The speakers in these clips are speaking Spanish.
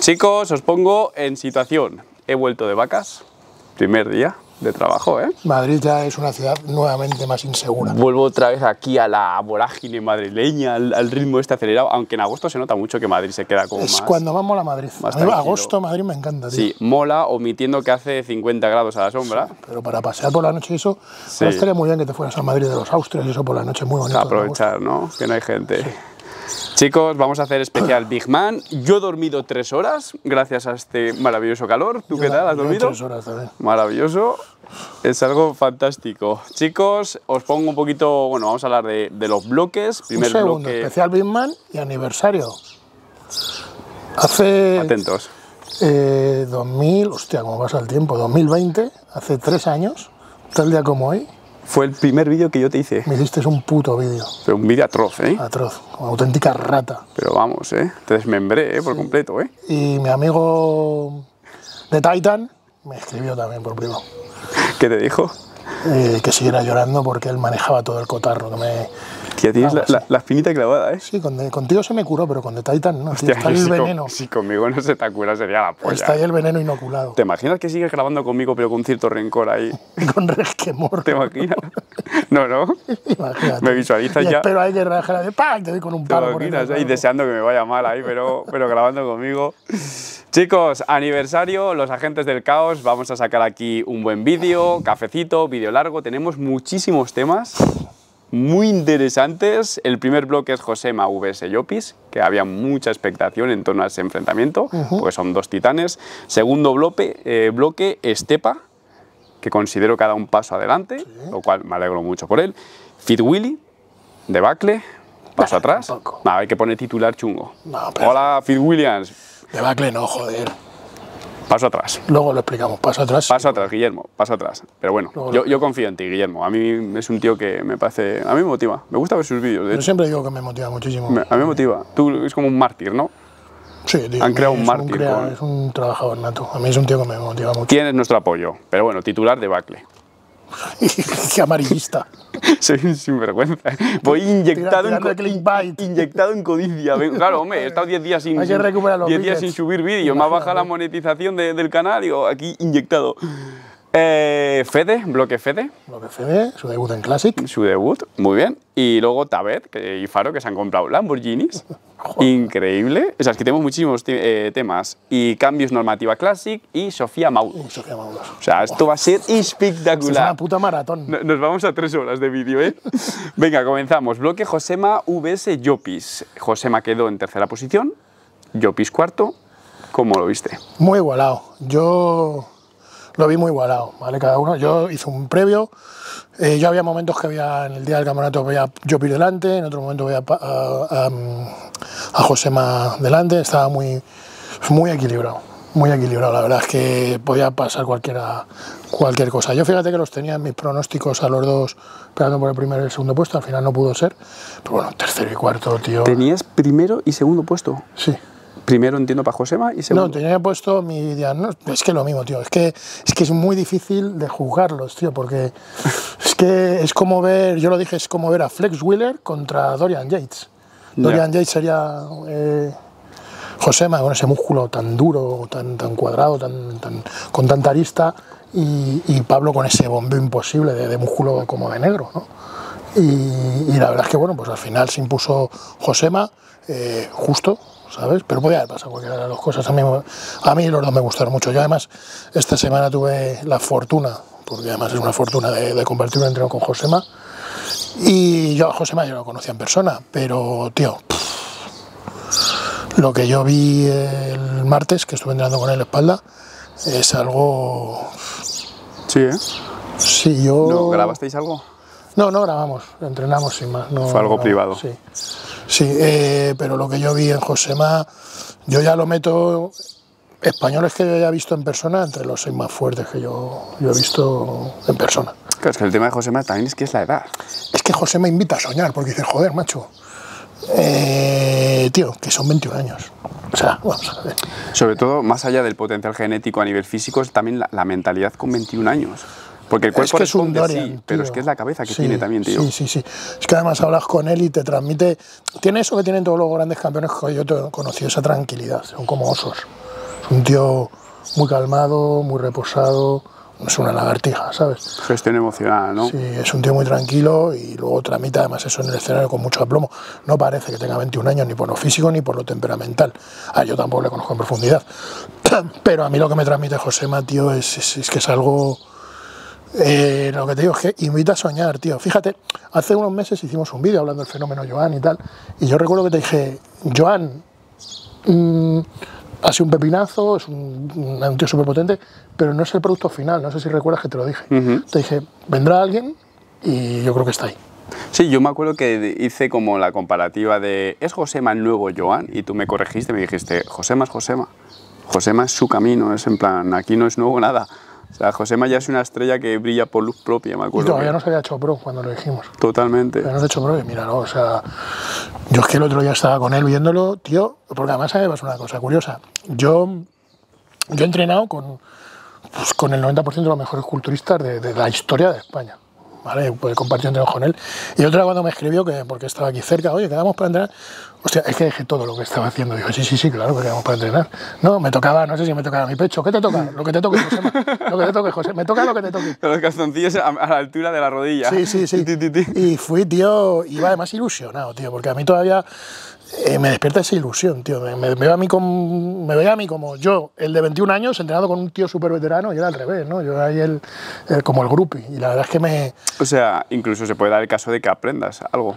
Chicos, os pongo en situación. He vuelto de vacas, primer día de trabajo, ¿eh? Madrid ya es una ciudad nuevamente más insegura. Vuelvo otra vez aquí a la vorágine madrileña, al ritmo este acelerado, aunque en agosto se nota mucho que Madrid se queda como más... Es cuando más mola Madrid. Más a mí agosto Madrid me encanta, tío. Sí, mola, omitiendo que hace 50 grados a la sombra. Sí, pero para pasear por la noche eso, sí. No estaría muy bien que te fueras a Madrid de los Austrias y eso por la noche, muy bonito. A aprovechar, ¿no? Que no hay gente. Sí. Chicos, vamos a hacer especial Big Man. Yo he dormido 3 horas gracias a este maravilloso calor. ¿Tú qué tal? ¿Has dormido? 3 horas también. Maravilloso. Es algo fantástico. Chicos, os pongo un poquito... Bueno, vamos a hablar de los bloques. Primer bloque... Un segundo, especial Big Man y aniversario. Hace... Atentos. 2000... Hostia, cómo pasa el tiempo. 2020, hace 3 años, tal día como hoy... Fue el primer vídeo que yo te hice. Me hiciste un puto vídeo. Pero un vídeo atroz, ¿eh? Atroz, como auténtica rata. Pero vamos, ¿eh? Te desmembré, ¿eh? Por completo, ¿eh? Y mi amigo de Titan me escribió también por privado. ¿Qué te dijo? Que siguiera llorando porque él manejaba todo el cotarro que me... Tía, tienes la espinita clavada, ¿eh? Sí, contigo se me curó, pero con The Titan no. Hostia, tío, está ahí el veneno. Si conmigo no se te cura, sería la polla. Está ahí el veneno inoculado. ¿Te imaginas que sigues grabando conmigo, pero con cierto rencor ahí? Con resquemor. ¿Te imaginas? No, no. Imagínate. Me visualizas ya. Pero hay que relajar de ¡pam! Te doy con un palo. Te imaginas ahí deseando que me vaya mal ahí, pero grabando conmigo. Chicos, aniversario, los agentes del caos. Vamos a sacar aquí un buen vídeo, cafecito, vídeo largo. Tenemos muchísimos temas muy interesantes. El primer bloque es Josema Llopis, que había mucha expectación en torno a ese enfrentamiento, porque son 2 titanes. Segundo bloque, Estepa, que considero que ha dado un paso adelante, lo cual me alegro mucho por él. Fitwilly, debacle, paso atrás. Nada, hay que poner titular chungo. No, pero hola, Fitwilliams. Debacle no, joder. Paso atrás. Luego lo explicamos, paso atrás. Paso atrás, Guillermo, paso atrás. Pero bueno, yo confío en ti, Guillermo. A mí es un tío que me parece... A mí me motiva, me gusta ver sus vídeos. Yo siempre digo que me motiva muchísimo. A mí me motiva. Tú es como un mártir, ¿no? Sí, tío. Han creado un mártir. Es un trabajador nato. A mí es un tío que me motiva mucho. Tienes nuestro apoyo, pero bueno, titular debacle. ¡Qué amarillista! Soy un sinvergüenza. Voy inyectado, inyectado en codicia. Claro, hombre, he estado 10 días sin subir vídeos. Más baja la monetización del canal. Digo, aquí inyectado. Fede, bloque Fede. Bloque Fede, su debut en Classic. Su debut, muy bien. Y luego Tabet y Faro, que se han comprado Lamborghinis. Increíble. O sea, es que tenemos muchísimos temas. Y cambios normativa Classic y Sofía Maudos. O sea, esto va a ser espectacular. Es una puta maratón. Nos vamos a 3 horas de vídeo, ¿eh? Venga, comenzamos. Bloque Josema Llopis. Josema quedó en 3ª posición. Llopis 4º. ¿Cómo lo viste? Muy igualado. Yo... Lo vi muy igualado, ¿vale? Cada uno. Yo hice un previo. Yo había momentos que había en el día del campeonato veía Llopis delante, en otro momento veía a Josema delante. Estaba muy equilibrado. Muy equilibrado. La verdad es que podía pasar cualquier cosa. Yo fíjate que los tenía en mis pronósticos a los dos, esperando por el primero y el segundo puesto. Al final no pudo ser. Pero bueno, 3º y 4º, tío. ¿Tenías 1º y 2º puesto? Sí. Primero entiendo para Josema y segundo... No, tenía puesto mi diagnóstico. Es que lo mismo, tío. Es que es muy difícil de juzgarlos, tío, porque es que es como ver, yo lo dije, es como ver a Flex Wheeler contra Dorian Yates. Dorian Yates sería Josema con ese músculo tan duro, tan cuadrado, con tanta arista, y Pablo con ese bombeo imposible de músculo como de negro, ¿no? Y la verdad es que, bueno, pues al final se impuso Josema, justo, ¿sabes? Pero podía haber pasado cualquiera de las dos cosas. A mí los dos me gustaron mucho. Yo además esta semana tuve la fortuna, porque además es una fortuna de compartir un entreno con Josema. Y yo a Josema yo lo conocía en persona, pero tío, lo que yo vi el martes, que estuve entrenando con él en la espalda, es algo... Sí, ¿eh? Sí, yo... ¿No grabasteis algo? No, no grabamos, entrenamos sin más. No, fue algo privado. Sí, sí, pero lo que yo vi en Josema, yo ya lo meto, españoles que yo haya visto en persona, entre los 6 más fuertes que yo he visto en persona. Claro, es que el tema de Josema también es que es la edad. Es que Josema invita a soñar, porque dice, joder, macho, tío, que son 21 años. O sea, vamos a ver. Sobre todo, más allá del potencial genético a nivel físico, es también la mentalidad con 21 años. Porque el cuerpo es un Dorian, sí, pero es que es la cabeza que tiene también, tío. Sí, sí, sí. Es que además hablas con él y te transmite... Tiene eso que tienen todos los grandes campeones que yo te he conocido, esa tranquilidad. Son como osos. un tío muy calmado, muy reposado, es una lagartija, ¿sabes? Gestión emocional, ¿no? Sí, es un tío muy tranquilo y luego tramita además eso en el escenario con mucho aplomo. No parece que tenga 21 años ni por lo físico ni por lo temperamental. Ah, yo tampoco le conozco en profundidad. Pero a mí lo que me transmite Josema, tío, es que es algo... lo que te digo es que invita a soñar, tío. Fíjate, hace unos meses hicimos un vídeo hablando del fenómeno Joan y tal, y yo recuerdo que te dije, Joan... hace un pepinazo, es un tío súper potente, pero no es el producto final, no sé si recuerdas que te lo dije. Uh-huh. Te dije, vendrá alguien y yo creo que está ahí. Sí, yo me acuerdo que hice como la comparativa de, ¿es Josema el nuevo Joan? Y tú me corregiste, me dijiste, Josema es Josema. Josema es su camino, es en plan, aquí no es nuevo nada. O sea, Josema ya es una estrella que brilla por luz propia, me acuerdo. Y todavía no se había hecho pro cuando lo dijimos. Totalmente. Pero no se ha hecho pro y míralo, o sea... Yo es que el otro día estaba con él viéndolo, tío, porque además me pasa una cosa curiosa. Yo he entrenado con el 90% de los mejores culturistas de la historia de España, ¿vale? Pues compartí un trabajo con él. Y otro día cuando me escribió, que porque estaba aquí cerca, oye, quedamos para entrenar. Hostia, es que dejé todo lo que estaba haciendo. Digo, sí, sí, sí, claro que quedamos para entrenar. No, me tocaba, no sé si me tocaba mi pecho. ¿Qué te toca? Lo que te toque, José. Lo que te toque, José. Me toca lo que te toque. Con los calzoncillos a la altura de la rodilla. Sí, sí, sí. Y fui, tío, iba además ilusionado, tío, porque a mí todavía me despierta esa ilusión, tío. Me veía a mí como yo, el de 21 años, entrenado con un tío súper veterano, y era al revés, ¿no? Yo era ahí como el groupie. Y la verdad es que me... O sea, incluso se puede dar el caso de que aprendas algo.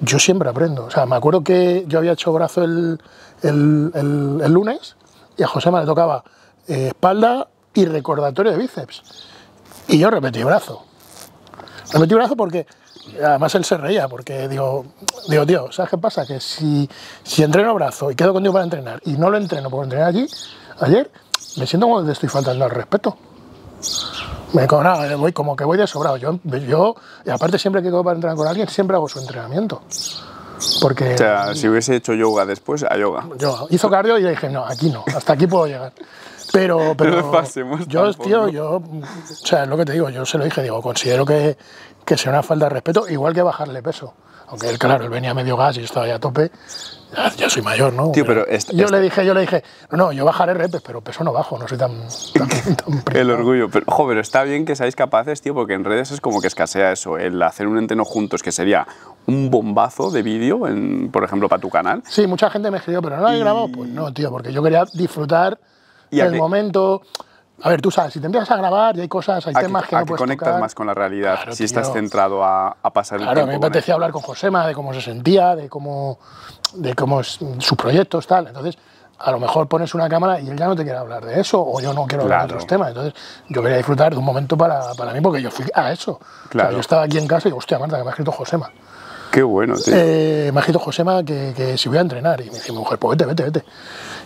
Yo siempre aprendo, o sea, me acuerdo que yo había hecho brazo el lunes y a Josema le tocaba espalda y recordatorio de bíceps. Y yo repetí brazo. Repetí brazo porque, además él se reía, porque digo tío, ¿sabes qué pasa? Que si entreno brazo y quedo contigo para entrenar y no lo entreno porque entrené ayer, me siento como que te estoy faltando al respeto. Como que voy de sobrado. Yo aparte, siempre que voy para entrenar con alguien, siempre hago su entrenamiento. Porque, o sea, si hubiese hecho yoga después, a yoga. Yo hizo cardio y le dije, no, aquí no, hasta aquí puedo llegar. Pero yo, tío, o sea, es lo que te digo, yo se lo dije, digo, considero que sea una falta de respeto, igual que bajarle peso. Aunque él, claro, él venía a medio gas y yo estaba ya a tope. Ya soy mayor, ¿no? Tío, pero yo le dije, no, yo bajaré repes, pero peso no bajo, no soy tan el orgullo. Pero, ojo, pero está bien que seáis capaces, tío, porque en redes es como que escasea eso, el hacer un entreno juntos, que sería un bombazo de vídeo, por ejemplo, para tu canal. Sí, mucha gente me escribió, pero ¿no lo habéis grabado? Pues no, tío, porque yo quería disfrutar del momento... A ver, tú sabes, si te empiezas a grabar y hay cosas, hay temas que no puedes tocar. A que conectas más con la realidad, claro, si tío, estás centrado a pasar el tiempo. Claro, me apetecía hablar con Josema de cómo se sentía, de cómo sus proyectos, tal. Entonces, a lo mejor pones una cámara y él ya no te quiere hablar de eso, o yo no quiero hablar de otros temas. Entonces, yo quería disfrutar de un momento para mí, porque yo fui a eso. Claro. O sea, yo estaba aquí en casa y digo, hostia, Marta, que me ha escrito Josema. Qué bueno, tío. Me ha escrito Josema que si voy a entrenar. Y me dice, mujer, pues vete.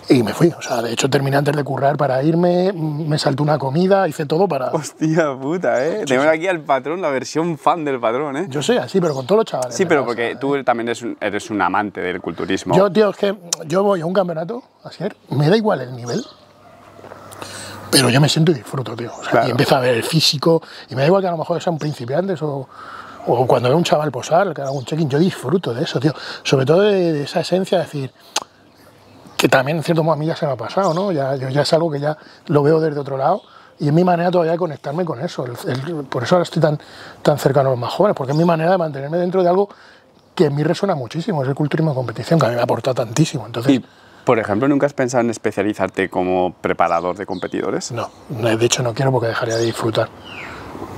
Y me fui, o sea, de hecho terminé antes de currar para irme, me salté una comida, hice todo para... Hostia puta, ¿eh? Tenemos aquí al patrón, la versión fan del patrón, ¿eh? Yo soy así, pero con todos los chavales. Sí, pero porque tú también eres un amante del culturismo. Yo, tío, es que yo voy a un campeonato, me da igual el nivel, pero yo me siento y disfruto, tío. O sea, claro. Y empiezo a ver el físico, y me da igual que a lo mejor sean principiantes o cuando veo un chaval posar, que haga un check-in, yo disfruto de eso, tío. Sobre todo de esa esencia de decir... que también en cierto modo a mí ya se me ha pasado, ¿no? Ya es algo que ya lo veo desde otro lado y es mi manera todavía de conectarme con eso. Por eso ahora estoy tan cercano a los más jóvenes, porque es mi manera de mantenerme dentro de algo que a mí resuena muchísimo, es el culturismo de competición, que a mí me aporta tantísimo. Entonces, ¿y, por ejemplo, nunca has pensado en especializarte como preparador de competidores? No, de hecho no quiero porque dejaría de disfrutar.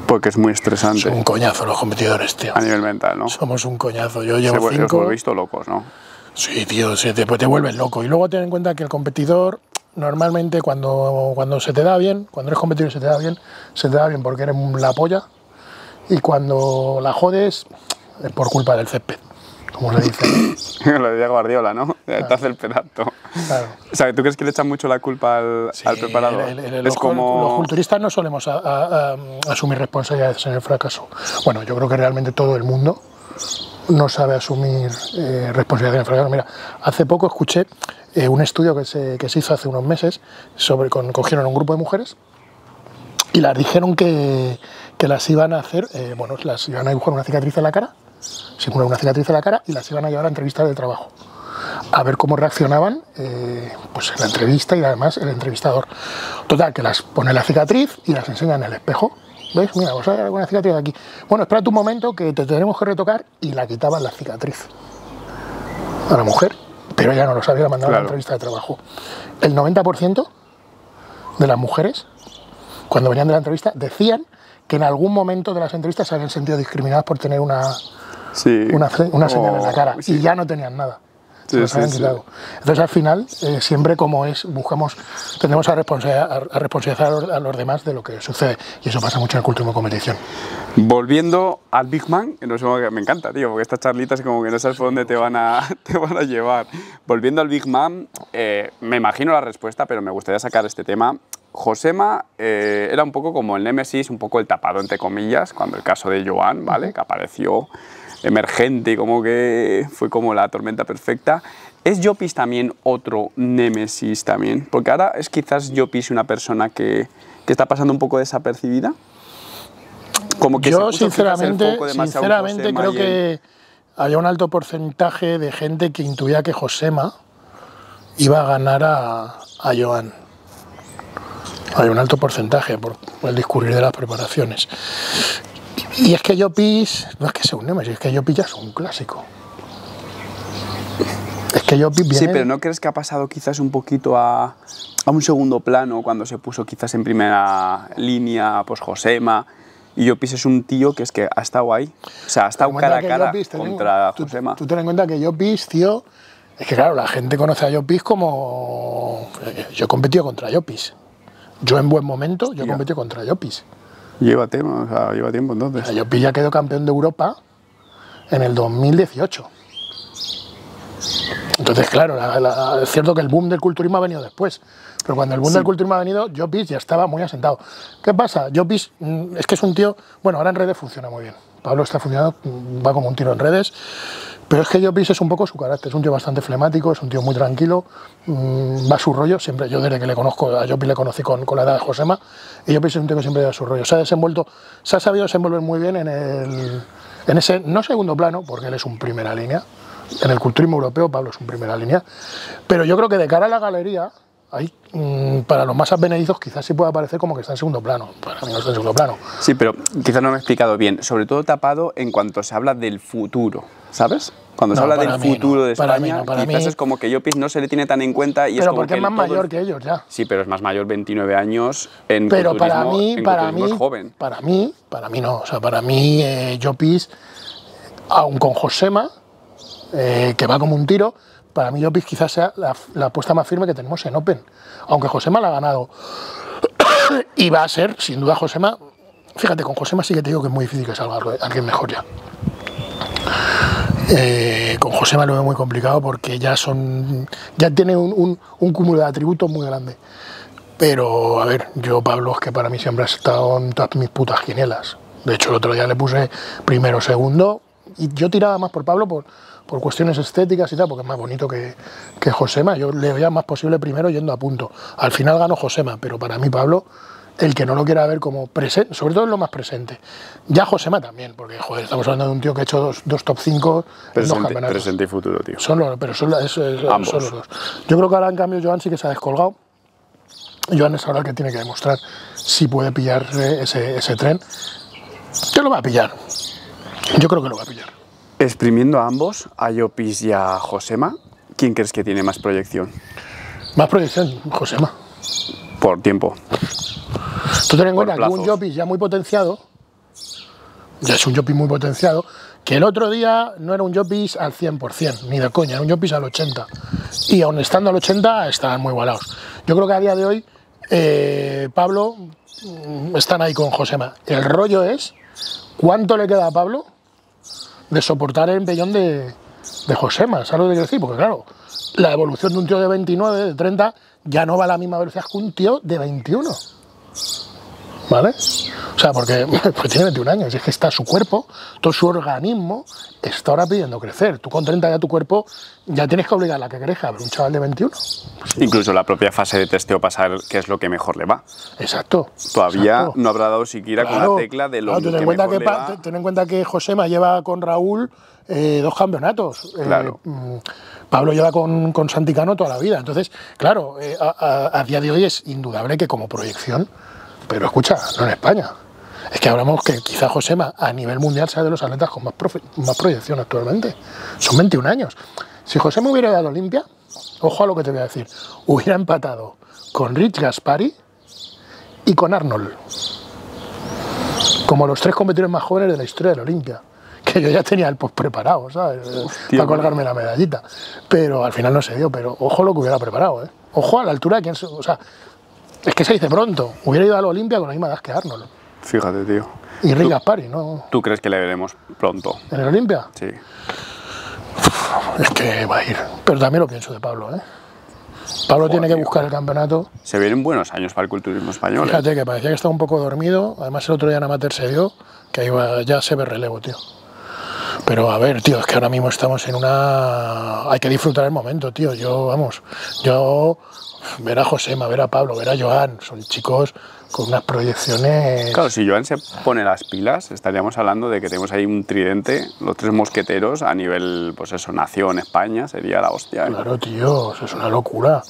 Porque es muy estresante. Son un coñazo los competidores, tío. A nivel mental, ¿no? Somos un coñazo. Yo llevo 5... Os lo he visto locos, ¿no? Sí, tío, te vuelves loco. Y luego ten en cuenta que el competidor, normalmente cuando se te da bien, cuando eres competidor y se te da bien porque eres la polla. Y cuando la jodes, es por culpa del césped, como se dice. Lo decía Guardiola, ¿no? Claro. Te hace el pedazo. Claro. O sea, ¿tú crees que le echan mucho la culpa al preparador? Los culturistas no solemos asumir responsabilidades en el fracaso. Bueno, yo creo que realmente todo el mundo no sabe asumir responsabilidad en el... Mira, hace poco escuché un estudio que se hizo hace unos meses, cogieron un grupo de mujeres y las dijeron que las iban a hacer, las iban a dibujar una cicatriz en la cara, simular una cicatriz en la cara y las iban a llevar a entrevistas de trabajo. a ver cómo reaccionaban pues en la entrevista y además el entrevistador. Total, que las pone la cicatriz y las enseña en el espejo. ¿Veis? Mira, vamos a ver alguna cicatriz aquí. Bueno, espera un momento que te tenemos que retocar, y la quitaban la cicatriz a la mujer, pero ella no lo sabía, la mandaban a la entrevista de trabajo. El 90% de las mujeres, cuando venían de la entrevista, decían que en algún momento de las entrevistas se habían sentido discriminadas por tener una señal en la cara, y ya no tenían nada. Sí, sí, sí. Entonces al final siempre como es, tendemos a responsabilizar a los demás de lo que sucede, y eso pasa mucho en el culturismo de competición. Volviendo al Big Man, me encanta, tío, porque estas charlitas como que no sabes por dónde te van a llevar. Volviendo al Big Man, me imagino la respuesta, pero me gustaría sacar este tema. Josema era un poco como el némesis, un poco el tapado entre comillas, cuando el caso de Joan, ¿vale?, que apareció emergente y como que fue como la tormenta perfecta. ¿Es Llopis también otro némesis también? Porque ahora es quizás Llopis una persona que está pasando un poco desapercibida. Como que yo sinceramente creo que había un alto porcentaje de gente que intuía que Josema iba a ganar a Joan. Hay un alto porcentaje por el discurrir de las preparaciones. Y es que Llopis, no es que sea un némesis, es que Llopis ya es un clásico. Es que Llopis viene... Sí, pero ¿no crees que ha pasado quizás un poquito a un segundo plano cuando se puso quizás en primera línea pues Josema? Y Llopis es un tío que es que ha estado ahí. O sea, ha estado cara a cara contra Josema. Tú ten en cuenta que Llopis, tío... Es que claro, la gente conoce a Llopis como... Yo he competido contra Llopis. Yo en buen momento, yo he competido contra Llopis. Lleva tiempo entonces. O sea, Llopis ya quedó campeón de Europa en el 2018. Entonces, claro, es cierto que el boom del culturismo ha venido después. Pero cuando el boom del culturismo ha venido, Llopis ya estaba muy asentado. ¿Qué pasa? Llopis es que es un tío... Bueno, ahora en redes funciona muy bien. Pablo está funcionando, va como un tiro en redes. Pero es que Llopis es un poco su carácter, es un tío bastante flemático, es un tío muy tranquilo, va a su rollo, siempre, yo desde que le conozco, a Llopis le conocí con la edad de Josema, y Llopis es un tío que siempre lleva su rollo, se ha sabido desenvolver muy bien en ese, no segundo plano, porque él es un primera línea, en el culturismo europeo Pablo es un primera línea, pero yo creo que de cara a la galería, ahí, para los más advenedizos quizás sí pueda parecer como que está en segundo plano. Para mí no está en segundo plano. Sí, pero quizás no me he explicado bien. Sobre todo tapado en cuanto se habla del futuro, ¿sabes? Cuando se habla del futuro de España, quizás es como que Llopis no se le tiene tan en cuenta. Y pero es como porque es más mayor que ellos ya. Sí, pero es más mayor, 29 años, en pero para mí es joven. Para mí no. O sea, para mí Llopis, aun con Josema, que va como un tiro... Para mí Llopis quizás sea la apuesta más firme que tenemos en Open, aunque Josema la ha ganado y va a ser, sin duda Josema, fíjate, con Josema sí que te digo que es muy difícil que salga alguien mejor ya. Con Josema lo veo muy complicado porque ya tiene un cúmulo de atributos muy grande. Pero, a ver, yo Pablo es que para mí siempre ha estado en todas mis putas quinielas. De hecho, el otro día le puse primero, segundo, y yo tiraba más por Pablo por cuestiones estéticas y tal, porque es más bonito que Josema. Yo le veía más posible primero yendo a punto. Al final ganó Josema, pero para mí Pablo, el que no lo quiera ver como presente, sobre todo en lo más presente, ya Josema también, porque joder, estamos hablando de un tío que ha hecho dos top 5 en dos campeonatos. Presente y futuro, tío. Son los dos. Yo creo que ahora, en cambio, Joan sí que se ha descolgado. Joan es ahora el que tiene que demostrar si puede pillar ese tren. ¿Qué lo va a pillar? Yo creo que lo va a pillar. Exprimiendo a ambos, a Llopis y a Josema, ¿quién crees que tiene más proyección? Más proyección, Josema. Por tiempo. Tú ten en cuenta que un Llopis ya muy potenciado, ya es un Llopis muy potenciado, que el otro día no era un Llopis al 100%, ni de coña, era un Llopis al 80%. Y aun estando al 80% estaban muy igualados. Yo creo que a día de hoy, Pablo, están ahí con Josema. El rollo es, ¿cuánto le queda a Pablo de soportar el empellón de Josema? ¿Sabes lo que quiero decir? Porque claro, la evolución de un tío de 29, de 30, ya no va a la misma velocidad que un tío de 21. ¿Vale? O sea, porque pues tiene 21 años, y es que está su cuerpo, todo su organismo está ahora pidiendo crecer. Tú con 30 ya tu cuerpo, ya tienes que obligar a la que crezca, pero un chaval de 21. Pues, incluso la propia fase de testeo pasar, que es lo que mejor le va. Exacto. Todavía no habrá dado siquiera con la tecla de lo que mejor le va. Ten en cuenta que Josema lleva con Raúl 2 campeonatos. Claro. Pablo lleva con Santicano toda la vida. Entonces, claro, a día de hoy es indudable que como proyección, pero escucha, no en España. Es que hablamos que quizá Josema a nivel mundial sea de los atletas con más proyección actualmente. Son 21 años. Si Josema hubiera dado Olimpia, ojo a lo que te voy a decir, hubiera empatado con Rich Gaspari y con Arnold, como los tres competidores más jóvenes de la historia de la Olimpia, que yo ya tenía el post preparado, ¿sabes? Hostia, para colgarme la medallita, pero al final no se dio, pero ojo lo que hubiera preparado, ¿eh? Ojo a la altura, que, o sea, es que se dice pronto, hubiera ido a la Olimpia con la misma edad que Arnold. Fíjate, tío. Y Rich Gaspari, ¿no? ¿Tú crees que le veremos pronto? ¿En la Olimpia? Sí. Uf, es que va a ir, pero también lo pienso de Pablo, ¿eh? Pablo tiene que buscar el campeonato. Se vienen buenos años para el culturismo español. Fíjate que parecía que estaba un poco dormido. Además el otro día en amateur se dio, que ahí ya se ve relevo, tío. Pero a ver, tío, es que ahora mismo estamos en una... Hay que disfrutar el momento, tío. Yo, vamos, yo... Ver a Josema, ver a Pablo, ver a Joan, son chicos con unas proyecciones... Claro, si Joan se pone las pilas, estaríamos hablando de que tenemos ahí un tridente, los tres mosqueteros a nivel, pues eso, nación, España, sería la hostia, ¿eh? Claro, tío, eso es una locura.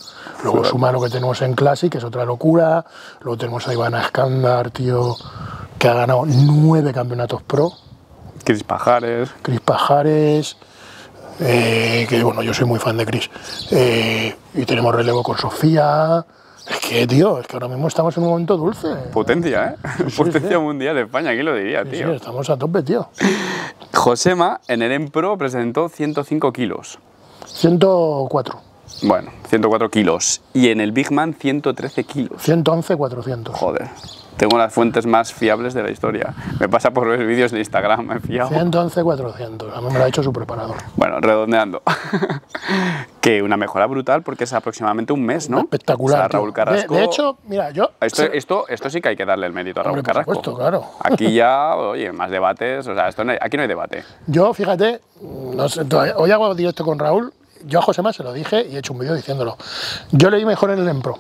Luego suma lo que tenemos en Classic, que es otra locura. Luego tenemos a Iván Escandar, tío, que ha ganado 9 campeonatos pro. Cris Pajares. Cris Pajares... que bueno, yo soy muy fan de Cris, y tenemos relevo con Sofía. Es que, tío, es que ahora mismo estamos en un momento dulce. Potencia, ¿eh? Sí, potencia sí, mundial de España, ¿quién lo diría, sí, tío? Sí, estamos a tope, tío. Josema en el EMPRO presentó 105 kilos. 104. Bueno, 104 kilos. Y en el Big Man, 113 kilos. 111.400. Joder. Tengo las fuentes más fiables de la historia. Me pasa por ver vídeos de Instagram, me he fiado. 111.400, a mí me lo ha hecho su preparador. Bueno, redondeando. Que una mejora brutal porque es aproximadamente un mes, ¿no? Espectacular. O sea, Raúl Carrasco... De hecho, mira, yo... Esto sí que hay que darle el mérito a Raúl Carrasco. Por supuesto, claro. Aquí ya, oye, más debates, o sea, aquí no hay debate. Yo, fíjate, no sé, hoy hago directo con Raúl, yo a Josema se lo dije y he hecho un vídeo diciéndolo. Yo le di mejor en el EMPRO.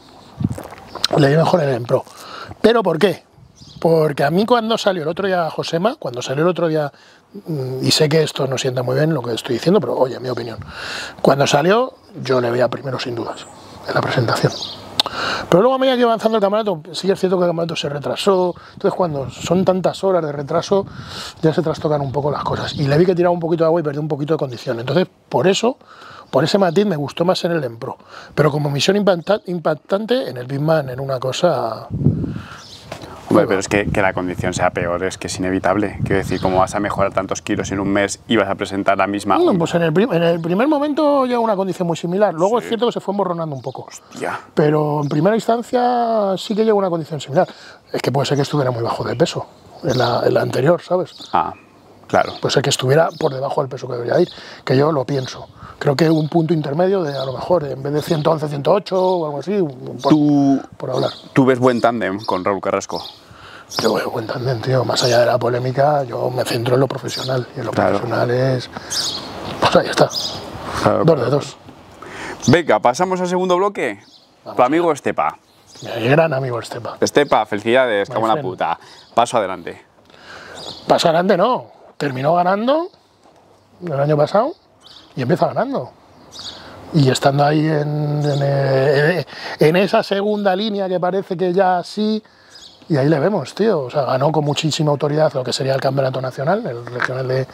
Le di mejor en el EMPRO. ¿Pero por qué? Porque a mí cuando salió el otro día Josema, cuando salió el otro día, y sé que esto no sienta muy bien lo que estoy diciendo, pero oye, mi opinión. Cuando salió, yo le veía primero sin dudas, en la presentación. Pero luego a medida que iba avanzando el campeonato, sí es cierto que el campeonato se retrasó, entonces cuando son tantas horas de retraso, ya se trastocan un poco las cosas. Y le vi que tiraba un poquito de agua y perdí un poquito de condición. Entonces, por eso... Por ese matiz me gustó más en el EMPRO, pero como misión impactante en el Big Man, en una cosa... Hombre, pero es que la condición sea peor, es que es inevitable. Quiero decir, como vas a mejorar tantos kilos en un mes y vas a presentar la misma... No, pues en el primer momento llega una condición muy similar, luego sí. Es cierto que se fue emborronando un poco. Hostia. Pero en primera instancia sí que llega una condición similar. Es que puede ser que estuviera muy bajo de peso, en la anterior, ¿sabes? Ah, claro. Puede ser que estuviera por debajo del peso que debería ir, que yo lo pienso. Creo que un punto intermedio de, a lo mejor, en vez de 111, 108 o algo así, por hablar. ¿Tú ves buen tándem con Raúl Carrasco? Yo veo buen tándem, tío. Más allá de la polémica, yo me centro en lo profesional. Y en lo profesional es... Pues ahí está. Claro, 2 de 2. Venga, pasamos al segundo bloque. Vamos, tu amigo Estepa. Mi gran amigo Estepa. Estepa, felicidades, como la puta. Paso adelante. Paso adelante no. Terminó ganando el año pasado. Y empieza ganando. Y estando ahí en esa segunda línea que parece que ya sí. Y ahí le vemos, tío. O sea, ganó con muchísima autoridad lo que sería el campeonato nacional, el regional de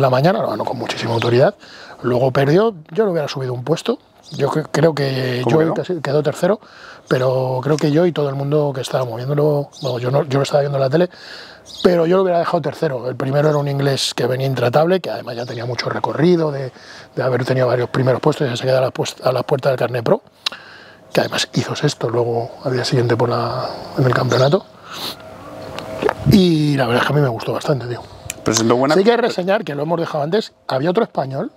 la mañana. Lo ganó con muchísima autoridad. Luego perdió. Yo le hubiera subido un puesto. Yo creo que Joey quedó tercero. Pero creo que yo y todo el mundo que estaba moviéndolo... Bueno, yo lo estaba viendo en la tele. Pero yo lo hubiera dejado tercero. El primero era un inglés que venía intratable, que además ya tenía mucho recorrido de haber tenido varios primeros puestos y ya se quedó a las puertas del Carné Pro, que además hizo sexto luego al día siguiente en el campeonato. Y la verdad es que a mí me gustó bastante, tío. Sí que hay que reseñar, que lo hemos dejado antes, había otro español,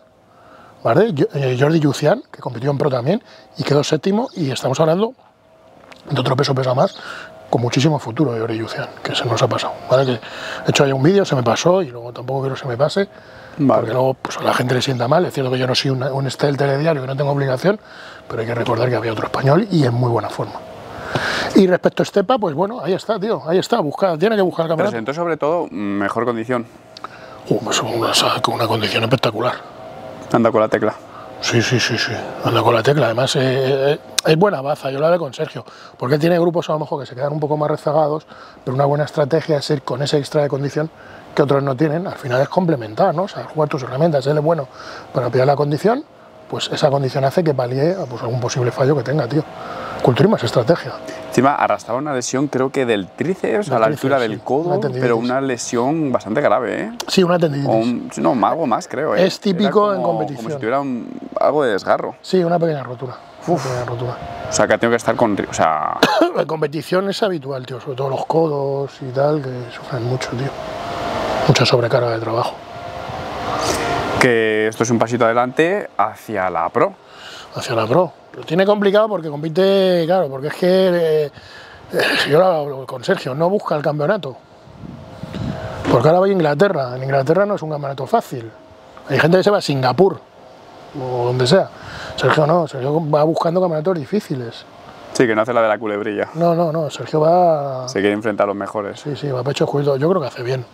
¿vale? Jordi Lucian, que compitió en Pro también y quedó séptimo, y estamos hablando de otro peso más, con muchísimo futuro de Jordi Lucian, que se nos ha pasado, ¿vale? Que, de hecho, hay un vídeo, se me pasó, y luego tampoco quiero que se me pase, vale, porque luego pues, a la gente le sienta mal. Es cierto que yo no soy un estel telediario, que no tengo obligación, pero hay que recordar que había otro español y en muy buena forma. Y respecto a Estepa, pues bueno, ahí está, tío, ahí está, tiene que buscar el campeonato. Presentó sobre todo mejor condición. Con una condición espectacular. Anda con la tecla. Sí. Anda con la tecla. Además, es buena baza. Yo lo hablé con Sergio, porque él tiene grupos a lo mejor que se quedan un poco más rezagados, pero una buena estrategia es ir con ese extra de condición que otros no tienen. Al final es complementar, ¿no? O sea, jugar tus herramientas. Él es bueno para pillar la condición, pues esa condición hace que valíe pues, algún posible fallo que tenga, tío. Culturismo es estrategia. Encima arrastraba una lesión, creo que del tríceps a la altura del codo, pero una lesión bastante grave, ¿eh? Sí, una tendinitis. No, algo más, creo, ¿eh? Es típico en competición. Como si tuviera algo de desgarro. Sí, una pequeña rotura. Uf. Una pequeña rotura. O sea, que tengo que estar con... O sea... En competición es habitual, tío, sobre todo los codos y tal, que sufren mucho, tío. Mucha sobrecarga de trabajo. Que esto es un pasito adelante hacia la pro. Hacia la pro. Lo tiene complicado porque compite, claro, porque es que yo lo hablo con Sergio, no busca el campeonato. Porque ahora voy a Inglaterra. En Inglaterra no es un campeonato fácil. Hay gente que se va a Singapur o donde sea. Sergio no, Sergio va buscando campeonatos difíciles. Sí, que no hace la de la culebrilla. No, Sergio va... Se quiere enfrentar a los mejores. Sí, va pecho juicio. Yo creo que hace bien.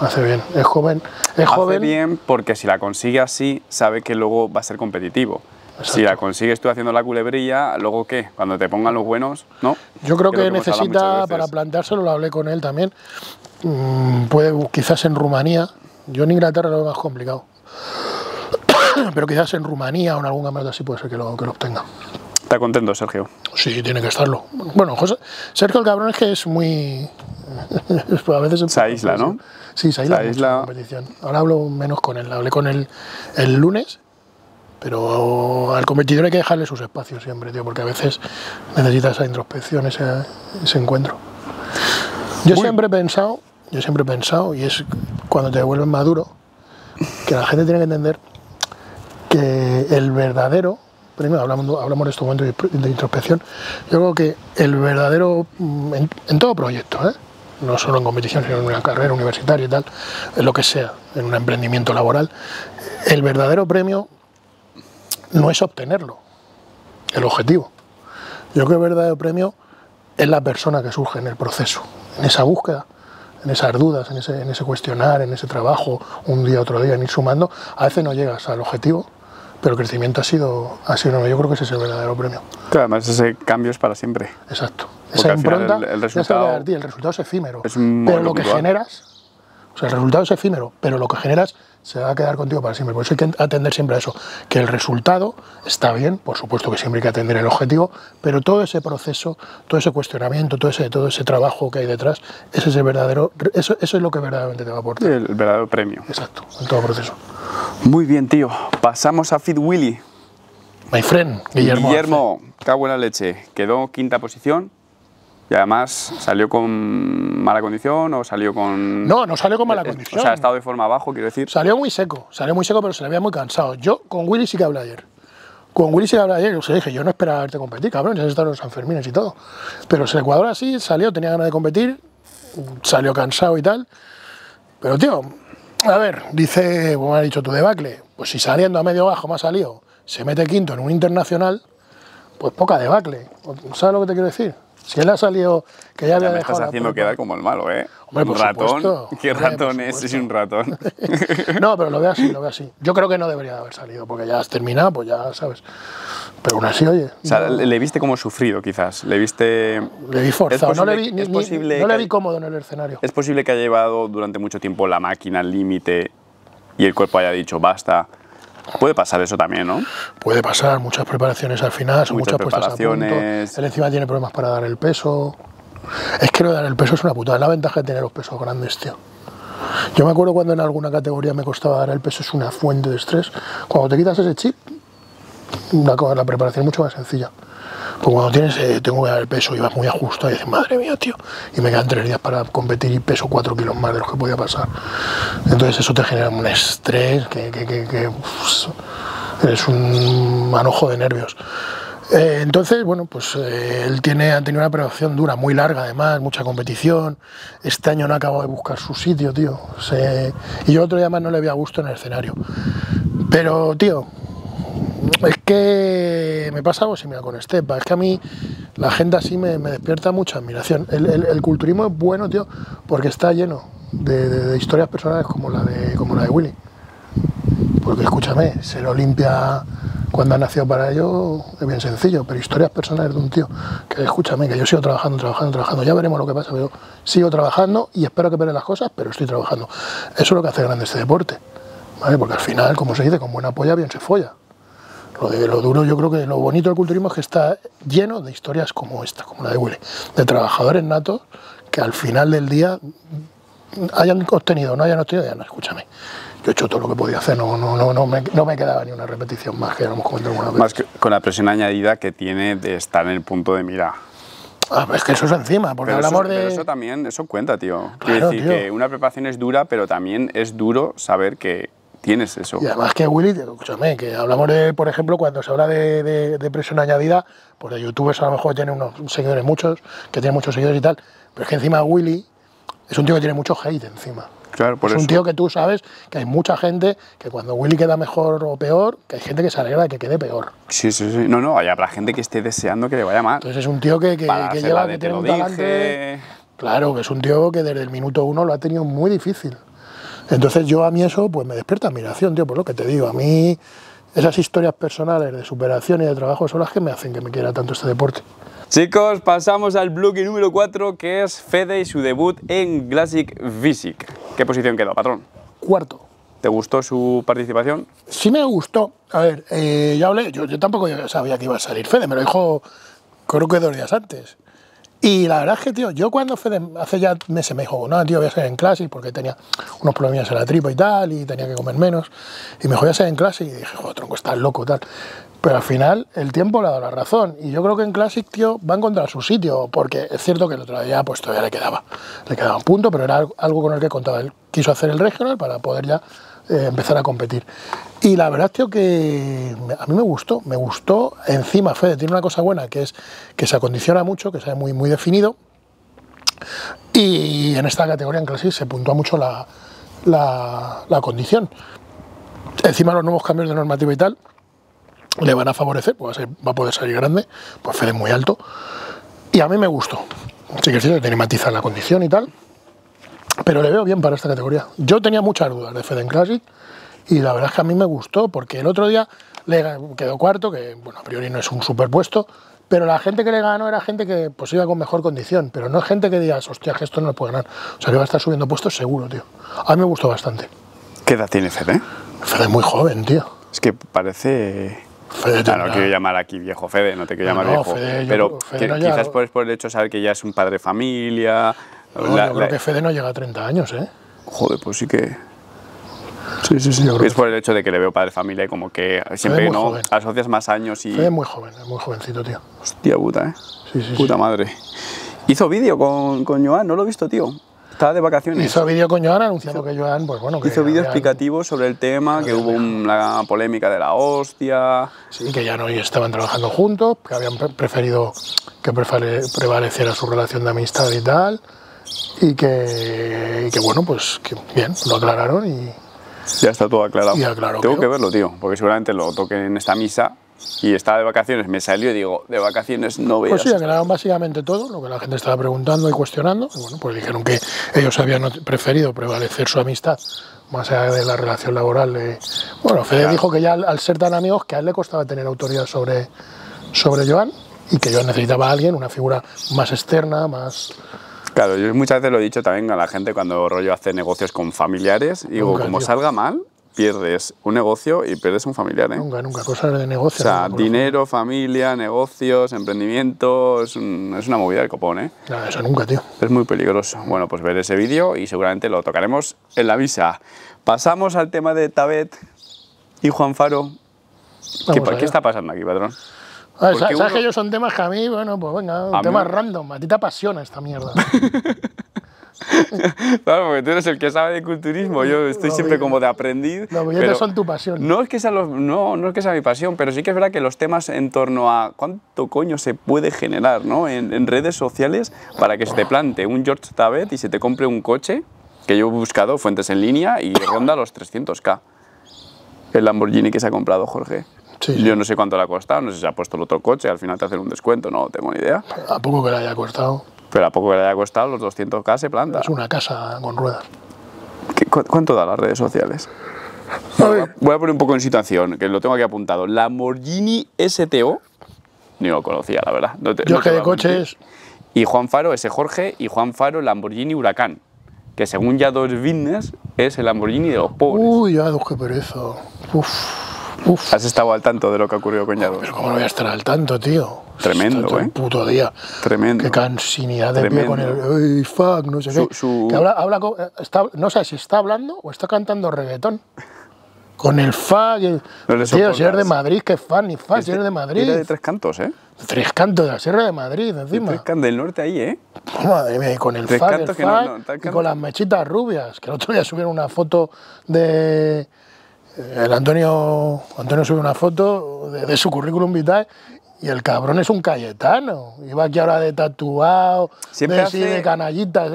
Hace bien, es joven. Hace bien porque si la consigue así, sabe que luego va a ser competitivo. Exacto. Si la consigues tú haciendo la culebrilla, ¿luego qué? Cuando te pongan los buenos, ¿no? Yo creo que necesita, para planteárselo, lo hablé con él también, puede, quizás en Rumanía, yo en Inglaterra lo veo más complicado, pero quizás en Rumanía o en algún campeonato así puede ser que lo obtenga. ¿Está contento, Sergio? Sí, tiene que estarlo. Bueno, José, Sergio el cabrón es que es muy... a veces se aísla, ¿no? Sí, se aísla mucho en la competición. Ahora hablo menos con él, hablé con él el lunes. Pero al competidor hay que dejarle sus espacios siempre, tío, porque a veces necesita esa introspección, ese encuentro. Yo siempre he pensado, y es cuando te vuelves maduro, que la gente tiene que entender que el verdadero, primero hablamos de este momento de introspección, yo creo que el verdadero, en todo proyecto, ¿eh? No solo en competición, sino en una carrera universitaria y tal, en lo que sea, en un emprendimiento laboral, el verdadero premio no es obtenerlo, el objetivo. Yo creo que el verdadero premio es la persona que surge en el proceso, en esa búsqueda, en esas dudas, en ese cuestionar, en ese trabajo, un día, otro día, en ir sumando. A veces no llegas al objetivo, pero el crecimiento ha sido enorme. Yo creo que ese es el verdadero premio. Claro, además ese cambio es para siempre. Exacto. Esa impronta, el resultado es efímero, pero lo que generas... O sea, el resultado es efímero, pero lo que generas se va a quedar contigo para siempre. Por eso hay que atender siempre a eso. Que el resultado está bien, por supuesto que siempre hay que atender el objetivo, pero todo ese proceso, todo ese cuestionamiento, todo ese trabajo que hay detrás, ese es el verdadero, eso es lo que verdaderamente te va a aportar. El verdadero premio. Exacto, en todo proceso. Muy bien, tío. Pasamos a Fitwilly. My friend, Guillermo, cago en la leche. Quedó quinta posición. Y además, ¿salió con mala condición o salió con...? No salió con mala condición. O sea, estado de forma abajo, quiero decir. Salió muy seco, pero se le había muy cansado. Yo con Willy sí que hablé ayer. Con Willy sí que hablé ayer, se le dije, yo no esperaba verte competir, cabrón, ya se están los Sanfermines y todo. Pero el Ecuador así salió, tenía ganas de competir, salió cansado y tal. Pero tío, a ver, dice, como has dicho tú, debacle. Pues si saliendo a medio bajo me ha salido, se mete quinto en un internacional, pues poca debacle. ¿Sabes lo que te quiero decir? Si él ha salido, que ya había dejado... Me estás haciendo quedar como el malo, ¿eh? Hombre, por supuesto. ¿Qué ratón es? Es un ratón. No, pero lo veo así. Yo creo que no debería haber salido, porque ya has terminado, pues ya sabes. Pero aún así, oye... O sea, le viste como sufrido, quizás. Le vi forzado. No le vi cómodo en el escenario. Es posible que haya llevado durante mucho tiempo la máquina al límite y el cuerpo haya dicho, basta... Puede pasar eso también, ¿no? Puede pasar, muchas preparaciones al final, son muchas puestas a punto. Él encima tiene problemas para dar el peso. Es que lo de dar el peso es una putada, es la ventaja de tener los pesos grandes, tío. Yo me acuerdo cuando en alguna categoría me costaba dar el peso, es una fuente de estrés. Cuando te quitas ese chip, la preparación es mucho más sencilla. Porque cuando tienes, tengo que dar el peso y vas muy ajustado y dices, madre mía, tío, y me quedan 3 días para competir y peso 4 kilos más de los que podía pasar. Entonces eso te genera un estrés, que es un manojo de nervios. Entonces, bueno, pues él ha tenido una preparación dura, muy larga además, mucha competición. Este año no ha acabado de buscar su sitio, tío. Y yo otro día más no le había gusto en el escenario. Pero, tío... Es que me pasa algo similar con Estepa, es que a mí la gente así me despierta mucha admiración. El culturismo es bueno, tío, porque está lleno de historias personales como la de Willy. Porque escúchame, ser Olimpia cuándo ha nacido para ello es bien sencillo, pero historias personales de un tío que, escúchame, que yo sigo trabajando, ya veremos lo que pasa, pero sigo trabajando y espero que peleen las cosas, pero estoy trabajando. Eso es lo que hace grande este deporte, ¿vale? Porque al final, como se dice, con buena polla bien se folla. Lo duro, yo creo que lo bonito del culturismo es que está lleno de historias como esta, como la de Willy, de trabajadores natos que al final del día hayan obtenido o no hayan obtenido, ya no, escúchame. Yo he hecho todo lo que podía hacer, no me quedaba ni una repetición más, que ya lo hemos comentado alguna vez. Más que con la presión añadida que tiene de estar en el punto de mira. Ah, es que eso es encima, porque pero hablamos eso, de... Pero eso también, eso cuenta, tío. Claro, decir, tío, que una preparación es dura, pero también es duro saber que tienes eso. Y además que Willy, escúchame, que hablamos de, por ejemplo, cuando se habla de presión añadida, pues de youtubers a lo mejor tienen unos seguidores muchos, que tienen muchos seguidores y tal, pero es que encima Willy es un tío que tiene mucho hate encima. Claro, por es eso. Un tío que tú sabes que hay mucha gente que cuando Willy queda mejor o peor, que hay gente que se alegra de que quede peor. Sí, sí, sí. No, no, hay habrá gente que esté deseando que le vaya mal. Entonces es un tío que lleva, que tiene un talante. Claro, que es un tío que desde el minuto uno lo ha tenido muy difícil. Entonces yo a mí eso pues me despierta admiración, tío, por lo que te digo. A mí esas historias personales de superación y de trabajo son las que me hacen que me quiera tanto este deporte. Chicos, pasamos al bloque número 4, que es Fede y su debut en Classic Physique. ¿Qué posición quedó, patrón? Cuarto. ¿Te gustó su participación? Sí me gustó. A ver, ya hablé, yo tampoco sabía que iba a salir Fede, me lo dijo creo que 2 días antes. Y la verdad es que, tío, yo cuando Fede hace ya meses me dijo, no, tío, voy a salir en Classic, porque tenía unos problemillas en la tripa y tal, y tenía que comer menos, y me dijo, voy a salir en Classic, y dije, joder, tronco, estás loco, tal. Pero al final el tiempo le ha dado la razón y yo creo que en Classic, tío, va a encontrar su sitio, porque es cierto que el otro día pues todavía le quedaba un punto, pero era algo con el que contaba él. Quiso hacer el regional para poder ya empezar a competir. Y la verdad, tío, que a mí me gustó. Encima Fede tiene una cosa buena, que es que se acondiciona mucho, que se ve muy, muy definido, y en esta categoría en Classic se puntúa mucho la condición. Encima los nuevos cambios de normativa y tal le van a favorecer, pues va a poder salir grande, pues Fede es muy alto, y a mí me gustó. Sí que es cierto que tiene que matizar la condición y tal, pero le veo bien para esta categoría. Yo tenía muchas dudas de Fede en Classic, y la verdad es que a mí me gustó, porque el otro día le quedó cuarto, que bueno, a priori no es un superpuesto, pero la gente que le ganó era gente que pues iba con mejor condición, pero no es gente que digas, hostia, que esto no lo puede ganar. O sea, que va a estar subiendo puestos seguro, tío. A mí me gustó bastante. ¿Qué edad tiene Fede? Fede es muy joven, tío. Es que parece... Fede, ah, no quiero llamar aquí viejo Fede, no te quiero llamar viejo, Fede, pero Fede no quizás llega... por el hecho de saber que ya es un padre de familia... No, yo creo que Fede no llega a 30 años, ¿eh? Joder, pues sí que... Sí, yo creo es que... por el hecho de que le veo padre de familia y como que siempre no joven. Asocias más años y... Fede es muy joven, es muy jovencito, tío. Hostia puta, ¿eh? Sí, puta sí. Madre. Hizo vídeo con Joan, no lo he visto, tío. Estaba de vacaciones. Hizo vídeo con Joan anunciando que Joan, pues bueno... Que hizo vídeo explicativo sobre el tema, que hubo una polémica de la hostia... Sí, que ya no estaban trabajando juntos, que habían preferido que prevaleciera su relación de amistad y tal, y que bueno, pues que bien, lo aclararon y... Ya está todo aclarado. Y aclaró, tengo que verlo, tío, porque seguramente lo toquen en esta misa. Y estaba de vacaciones, me salió y digo, de vacaciones no veas. Pues sí, aclararon básicamente todo lo que la gente estaba preguntando y cuestionando. Y bueno, pues dijeron que ellos habían preferido prevalecer su amistad más allá de la relación laboral. Bueno, Fede claro. Dijo que ya al ser tan amigos que a él le costaba tener autoridad sobre Joan y que Joan necesitaba a alguien, una figura más externa, más... Claro, yo muchas veces lo he dicho también a la gente cuando rollo hace negocios con familiares. Digo, nunca, como tío. Salga mal... pierdes un negocio y pierdes un familiar, ¿eh? Nunca, cosas de negocios. O sea, no, dinero, familia, negocios, emprendimiento, es una movida del copón, ¿eh? Nada, eso nunca, tío. Es muy peligroso. Bueno, pues ver ese vídeo y seguramente lo tocaremos en la misa. Pasamos al tema de Tabet y Juan Faro. ¿Qué está pasando aquí, patrón? A ver, sabes que ellos son temas que a mí, bueno, pues venga, temas random. A ti te apasiona esta mierda. Claro, porque tú eres el que sabe de culturismo, yo estoy siempre como de aprendiz. Los billetes son tu pasión. No es que sea mi pasión, pero sí que es verdad que los temas en torno a cuánto coño se puede generar, ¿no? en redes sociales para que se te plante un Jorge Tabet y se te compre un coche, que yo he buscado fuentes en línea y ronda los 300.000. El Lamborghini que se ha comprado Jorge. Sí. Yo no sé cuánto le ha costado, no sé si se ha puesto el otro coche, al final te hacen un descuento, no tengo ni idea. ¿A poco que le haya costado? Pero a poco que le haya costado, los 200.000 se planta. Es una casa con ruedas. ¿Cuánto da las redes sociales? Voy a poner un poco en situación, que lo tengo aquí apuntado. Lamborghini STO, ni lo conocía, la verdad. No te, yo no que de coches. Y Juan Faro, ese Jorge, y Juan Faro, Lamborghini Huracán, que según ya dos viernes es el Lamborghini de los pobres. Uy, Yados, qué pereza. Uf, uf. ¿Has estado al tanto de lo que ha ocurrido con Yados? Pero cómo no voy a estar al tanto, tío. Tremendo, todo el puto día. Tremendo. Qué cansinidad de pie con el... fuck, no sé qué. Que habla no sé si está hablando o está cantando reggaetón. Con el fuck... No le tío, si eres de Madrid, que fan ni fan, si eres de Madrid. Era de Tres Cantos, ¿eh? Tres Cantos de la Sierra de Madrid, encima. Tres Cantos del norte ahí, ¿eh? Madre mía, y con el fuck, y con las mechitas rubias. Que el otro día subieron una foto de... El Antonio subió una foto de su currículum vitae. Y el cabrón es un cayetano. Iba aquí ahora de tatuado, siempre de canallitas.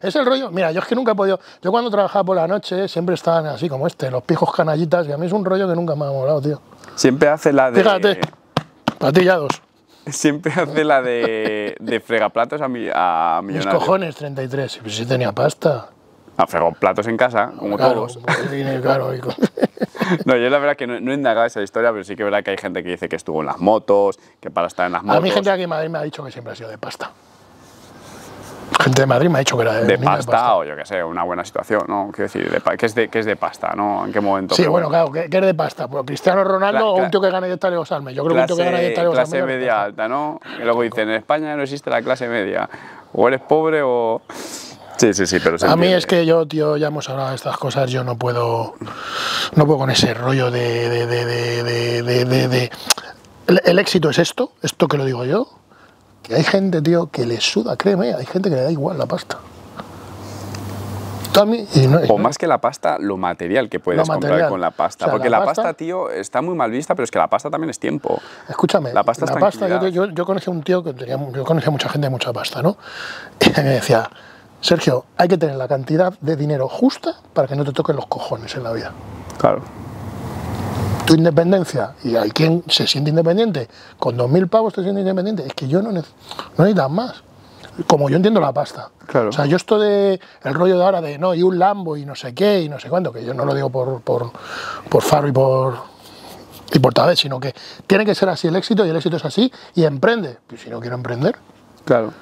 Es el rollo. Mira, yo es que nunca he podido. Yo cuando trabajaba por la noche siempre estaban así como este, los pijos canallitas. Y a mí es un rollo que nunca me ha molado, tío. Siempre hace la de. Fíjate, patillados. Siempre hace la de fregaplatos a millonarios. Mis cojones, 33. Pues sí tenía pasta. Ha fregado platos en casa, como claro, todos. Claro, hijo. No, yo la verdad que no he indagado esa historia, pero sí que es verdad que hay gente que dice que estuvo en las motos, que para estar en las motos... A mí gente aquí en Madrid me ha dicho que siempre ha sido de pasta. Gente de Madrid me ha dicho que era de pasta o yo qué sé, una buena situación, ¿no? Quiero decir, que es de pasta, ¿no? ¿En qué momento? Sí, bueno, claro, que es de pasta. Pues Cristiano Ronaldo o un tío que gana 10 talegos al mes. Yo creo que un tío que gana 10 talegos al mes... Clase media alta, ¿no? Y luego dicen, en España no existe la clase media. O eres pobre o... Sí, sí, sí, pero a mí es que yo, tío, ya hemos hablado de estas cosas, yo no puedo con ese rollo de el éxito es esto que lo digo yo, que hay gente, tío, que le suda, créeme, hay gente que le da igual la pasta. O más que la pasta, lo material que puedes comprar con la pasta. O sea, porque la pasta, tío, está muy mal vista, pero es que la pasta también es tiempo. Escúchame, la pasta yo conocí a un tío que tenía, yo conocí a mucha gente de mucha pasta, ¿no? Y me decía... Sergio, hay que tener la cantidad de dinero justa para que no te toquen los cojones en la vida. Claro. Tu independencia, y hay quien se siente independiente, con 2.000 pavos te sientes independiente, es que yo no necesitas más. Como yo entiendo la pasta. Claro. O sea, yo esto de el rollo de ahora de no, y un Lambo y no sé qué y no sé cuánto, que yo no lo digo por Faro y por Tabet, sino que tiene que ser así el éxito, y el éxito es así, y emprende. Pues si no quiero emprender. Claro.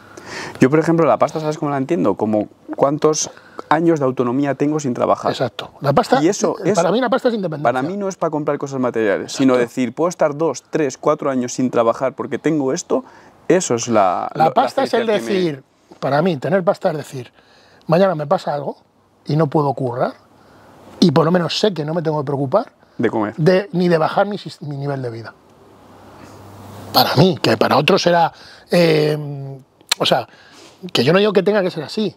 Yo, por ejemplo, la pasta, ¿sabes cómo la entiendo? Como cuántos años de autonomía tengo sin trabajar. Exacto. La pasta, y eso es, para mí la pasta es independiente. Para mí no es para comprar cosas materiales, exacto, sino decir, puedo estar 2, 3, 4 años sin trabajar porque tengo esto, eso es la... La pasta es el decir, para mí, tener pasta es decir, mañana me pasa algo y no puedo currar y por lo menos sé que no me tengo que preocupar de comer, ni de bajar mi nivel de vida. Para mí, que para otros será... o sea, que yo no digo que tenga que ser así,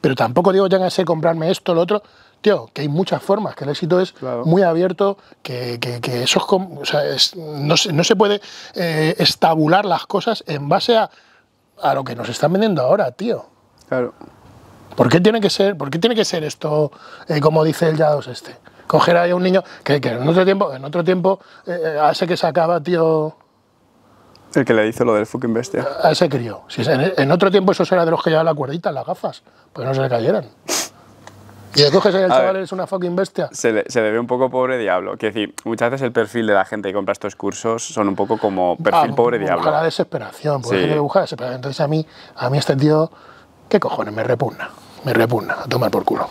pero tampoco digo tenga que ser comprarme esto, lo otro. Tío, que hay muchas formas, que el éxito es claro, muy abierto, que eso es, o sea, no se puede estabular las cosas en base a lo que nos están vendiendo ahora, tío. Claro. ¿Por qué tiene que ser esto, como dice el Yados este? Coger ahí a un niño que en otro tiempo hace que se acaba, tío... El que le dice lo del fucking bestia. A ese crío. Si en otro tiempo eso era de los que llevaban la cuerdita, las gafas, porque no se le cayeran. Y le coges ahí al chaval, es una fucking bestia. Se le ve un poco pobre diablo. Quiero decir, muchas veces el perfil de la gente que compra estos cursos son un poco como perfil pobre diablo. Busca la desesperación, porque sí, busca la desesperación. Entonces a mí este tío, ¿qué cojones? Me repugna, a tomar por culo.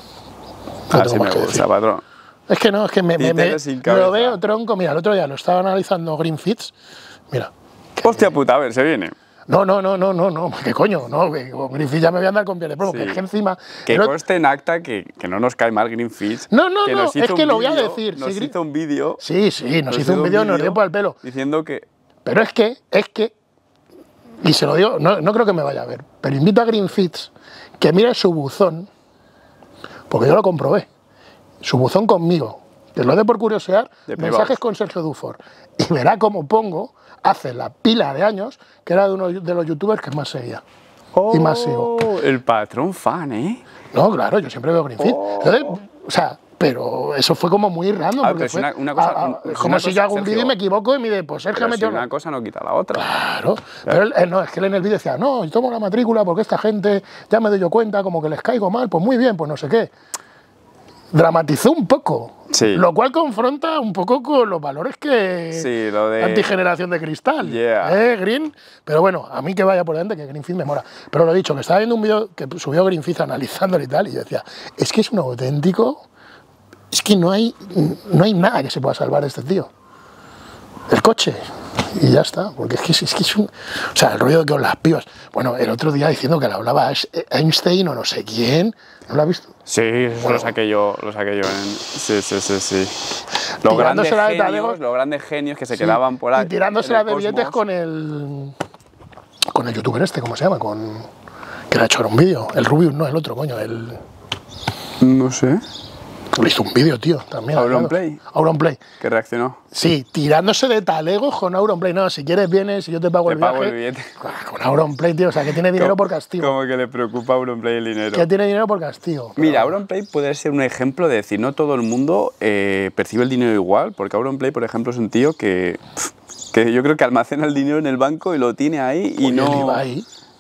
No así me gusta, patrón. Es que no, es que me lo veo tronco. Mira, el otro día lo estaba analizando Greenfits. Mira. Hostia puta, a ver, se viene. No, ¿qué coño? No, Greenfits ya me voy a andar con piel de plomo, sí, que es que encima... Que conste en acta que no nos cae mal Greenfits. No, es que lo voy a decir. Nos hizo un vídeo... Sí, nos hizo un vídeo, nos dio por el pelo. Diciendo que... Pero es que... Y se lo digo, no creo que me vaya a ver, pero invito a Greenfits que mire su buzón, porque yo lo comprobé, su buzón conmigo, te lo dé por curiosear, mensajes con Sergio Dufour, y verá cómo pongo... hace la pila de años, que era de uno de los youtubers que más seguía. Oh, y más sigo. El patrón fan, ¿eh? No, claro, yo siempre veo Greenfits. Oh. O sea, pero eso fue como muy random. Porque fue como si yo hago un vídeo y me equivoco y me dice, pues Sergio metió... Una cosa no quita la otra. Claro. Pero no, es que él en el vídeo decía, no, yo tomo la matrícula porque esta gente, ya me doy yo cuenta, como que les caigo mal, pues muy bien, pues no sé qué. dramatizó un poco. Sí. Lo cual confronta un poco con los valores que sí, lo de antigeneración de cristal, yeah. Green, pero bueno, a mí que vaya por delante que Greenfits me mola, pero lo he dicho, que estaba viendo un vídeo que subió Greenfits analizándolo y tal, y yo decía, es que es un auténtico, es que no hay nada que se pueda salvar de este tío, el coche, y ya está, porque es que es un, o sea, el rollo con las pibas, bueno, el otro día diciendo que le hablaba Einstein o no sé quién, ¿no lo has visto? Sí, bueno, lo saqué yo. Sí. Los grandes genios que se quedaban por ahí. Y tirándosela de billetes con el youtuber este, ¿cómo se llama? Que le ha hecho ahora un vídeo. El Rubius, no, el otro, coño. No sé. Le hizo un vídeo, tío, también. ¿Auronplay? Auronplay. ¿Que reaccionó? Sí, tirándose de talegos con Auronplay. No, si quieres vienes y yo te pago el viaje. Te pago el billete. Con Auronplay, tío, o sea, que tiene dinero por castigo. Como que le preocupa a Auronplay el dinero. Que tiene dinero por castigo. Pero... Mira, Auronplay puede ser un ejemplo de decir, no todo el mundo percibe el dinero igual, porque Auronplay, por ejemplo, es un tío que yo creo que almacena el dinero en el banco y lo tiene ahí y no...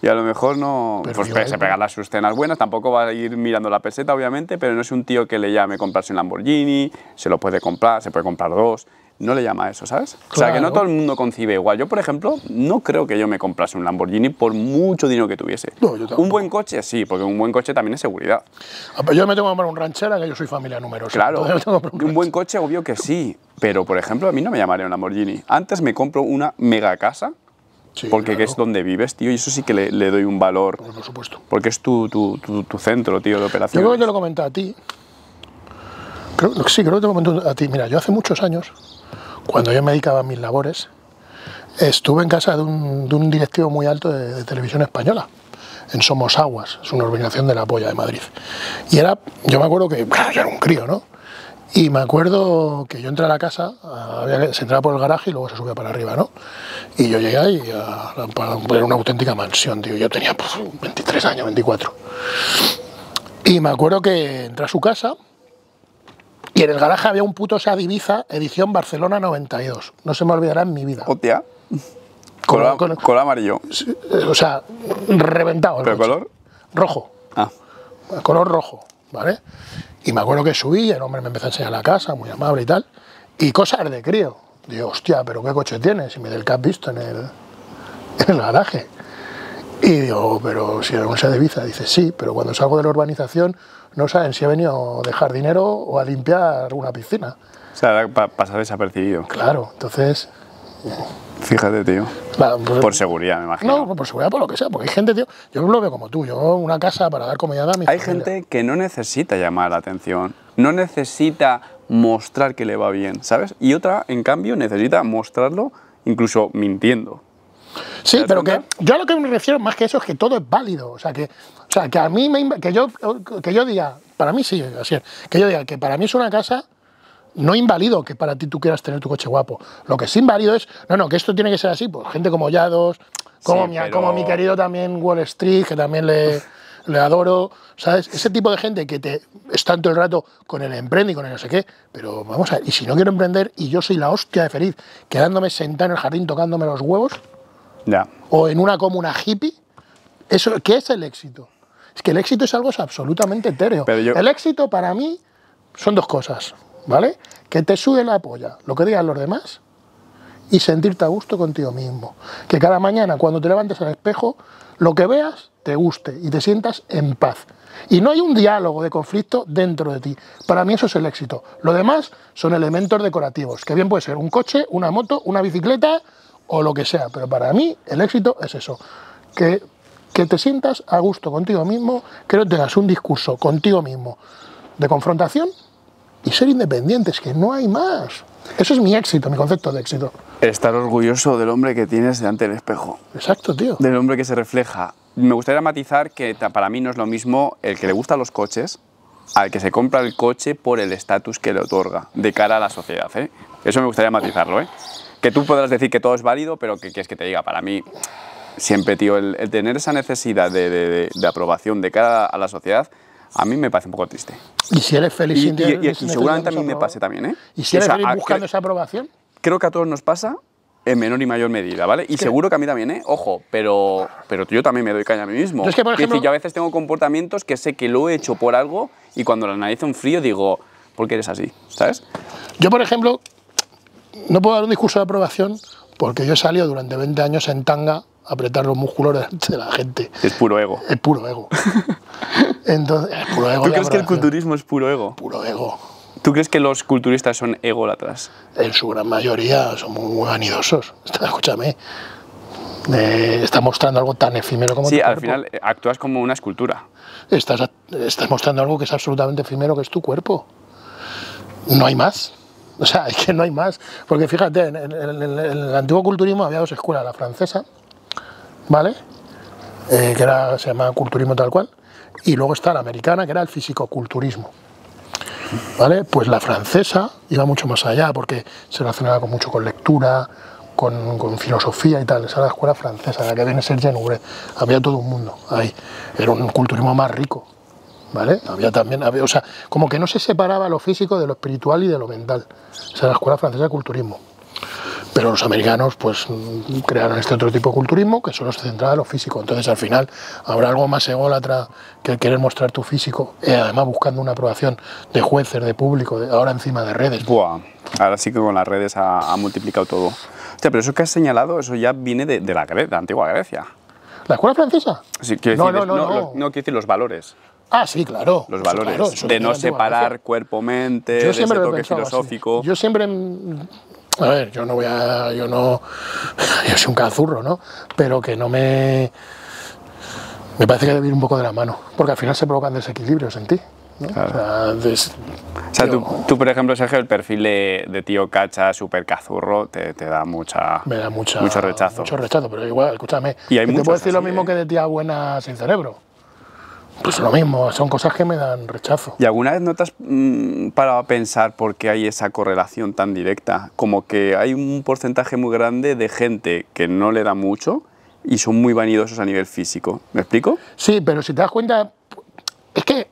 Y a lo mejor no, pero pues se pegará sus cenas buenas, tampoco va a ir mirando la peseta, obviamente, pero no es un tío que le llame comprarse un Lamborghini, se lo puede comprar, se puede comprar dos, no le llama a eso, ¿sabes? Claro. O sea, que no todo el mundo concibe igual. Yo, por ejemplo, no creo que yo me comprase un Lamborghini por mucho dinero que tuviese. No, yo un buen coche, sí, porque un buen coche también es seguridad. Yo me tengo que comprar un Ranchera, que yo soy familia numerosa. Claro, un buen coche, obvio que sí, pero, por ejemplo, a mí no me llamaría un Lamborghini. Antes me compro una mega casa. Sí, porque claro, que es donde vives, tío, y eso sí que le doy un valor. Por supuesto. Porque es tu centro, tío, de operación. Yo creo que te lo comenté a ti. Creo que te lo comenté a ti. Mira, yo hace muchos años, cuando yo me dedicaba a mis labores, estuve en casa de un directivo muy alto de televisión española, en Somos Aguas, es una organización de la polla de Madrid. Y era, yo me acuerdo que, claro, yo era un crío, ¿no? Y me acuerdo que yo entré a la casa, se entraba por el garaje y luego se subía para arriba, ¿no? Y yo llegué ahí, era una auténtica mansión, tío. Yo tenía pues, 23 años, 24. Y me acuerdo que entré a su casa y en el garaje había un puto Seat Ibiza, edición Barcelona 92. No se me olvidará en mi vida. Hostia. Color amarillo. O sea, reventado. ¿Pero color? Rojo. Ah. Color rojo, ¿vale? Y me acuerdo que subí y el hombre me empezó a enseñar la casa, muy amable y tal. Y cosas de crío. Digo, hostia, ¿pero qué coche tienes? Y me del que has visto en el garaje. Y digo, pero si era un Seat Ibiza. Dice, sí, pero cuando salgo de la urbanización no saben si he venido de jardinero o a limpiar una piscina. O sea, pasar desapercibido. Claro, entonces... Fíjate, tío. Claro, pues, por seguridad, me imagino. No, por seguridad, por lo que sea, porque hay gente, tío. Yo lo veo como tú, yo una casa para dar comida a mi familia. Hay gente que no necesita llamar la atención, no necesita mostrar que le va bien, ¿sabes? Y otra, en cambio, necesita mostrarlo incluso mintiendo. Sí, pero que yo a lo que me refiero más que eso es que todo es válido. O sea, que a mí me. Que yo diga, para mí sí, así es. Que yo diga que para mí es una casa. No invalido que para ti tú quieras tener tu coche guapo. Lo que es inválido es, no, que esto tiene que ser así. Pues gente como Yados, como, sí, como mi querido también Wall Street, que también le adoro, ¿sabes? Ese tipo de gente que te está todo el rato con el emprende y con el no sé qué. Pero vamos a ver, y si no quiero emprender y yo soy la hostia de feliz, quedándome sentado en el jardín tocándome los huevos, ya. O en una comuna hippie, eso, ¿qué es el éxito? Es que el éxito es algo absolutamente etéreo. El éxito para mí son dos cosas. ¿Vale? Que te sude la polla, lo que digan los demás, y sentirte a gusto contigo mismo. Que cada mañana, cuando te levantes al espejo, lo que veas te guste y te sientas en paz. Y no hay un diálogo de conflicto dentro de ti. Para mí eso es el éxito. Lo demás son elementos decorativos, que bien puede ser un coche, una moto, una bicicleta o lo que sea. Pero para mí el éxito es eso. Que te sientas a gusto contigo mismo, que no tengas un discurso contigo mismo de confrontación, y ser independientes, que no hay más. Eso es mi éxito, mi concepto de éxito. Estar orgulloso del hombre que tienes delante del espejo. Exacto, tío. Del hombre que se refleja. Me gustaría matizar que para mí no es lo mismo el que le gustan los coches al que se compra el coche por el estatus que le otorga de cara a la sociedad, ¿eh? Eso me gustaría matizarlo, ¿eh? Que tú podrás decir que todo es válido, pero que quieres que te diga, para mí... Siempre, tío, el tener esa necesidad de aprobación de cara a la sociedad... A mí me parece un poco triste. ¿Y si eres feliz sin tener esa aprobación? Y seguramente a mí me pase también, ¿eh? ¿Y si eres feliz buscando esa aprobación? Creo que a todos nos pasa en menor y mayor medida, ¿vale? Y seguro que a mí también, ¿eh? Ojo, pero yo también me doy caña a mí mismo. Es que, por ejemplo, yo a veces tengo comportamientos que sé que lo he hecho por algo y cuando lo analizo en frío digo, ¿por qué eres así? ¿Sabes? Yo, por ejemplo, no puedo dar un discurso de aprobación porque yo he salido durante 20 años en tanga a apretar los músculos de la gente. Es puro ego. Es puro ego. Entonces, es puro ego. ¿Tú crees que el culturismo es puro ego? Puro ego. ¿Tú crees que los culturistas son ególatras? En su gran mayoría son muy vanidosos. Escúchame. Estás mostrando algo tan efímero como tu cuerpo. Sí, al final actúas como una escultura. Estás mostrando algo que es absolutamente efímero, que es tu cuerpo. No hay más. O sea, es que no hay más. Porque fíjate, en el antiguo culturismo había dos escuelas. La francesa, ¿vale? Que era, se llamaba culturismo tal cual. Y luego está la americana, que era el fisicoculturismo. ¿Vale? Pues la francesa iba mucho más allá porque se relacionaba mucho con lectura, con filosofía y tal. Esa era la escuela francesa, la que viene Serge Nubret. Había todo un mundo ahí. Era un culturismo más rico, ¿vale? Había también, o sea, como que no se separaba lo físico de lo espiritual y de lo mental. Esa era la escuela francesa de culturismo. Pero los americanos, pues, crearon este otro tipo de culturismo que solo se centraba en lo físico. Entonces, al final, habrá algo más ególatra que querer mostrar tu físico, además buscando una aprobación de jueces, de público, ahora encima de redes. Buah, ahora sí que con las redes ha multiplicado todo. Hostia, pero eso que has señalado, eso ya viene de la antigua Grecia. ¿La escuela francesa? Sí, quiero decir, no, quiero decir los valores. Ah, sí, claro. Los valores, sí, claro, de no separar cuerpo-mente, de ese toque filosófico. Así. Yo siempre... A ver, yo no voy a... Yo soy un cazurro, ¿no? Pero que no me... Me parece que debe ir un poco de la mano, porque al final se provocan desequilibrios en ti, ¿no? Claro. O sea, tú, por ejemplo, Sergio, el perfil de tío cacha, súper cazurro, te da mucha... Me da mucho rechazo. Mucho rechazo, pero igual, escúchame, y hay te puedo decir así, lo mismo que de tía buena sin cerebro. Pues lo mismo, son cosas que me dan rechazo. ¿Y alguna vez no te has parado a pensar por qué hay esa correlación tan directa? Como que hay un porcentaje muy grande de gente que no le da mucho y son muy vanidosos a nivel físico. ¿Me explico? Sí, pero si te das cuenta, es que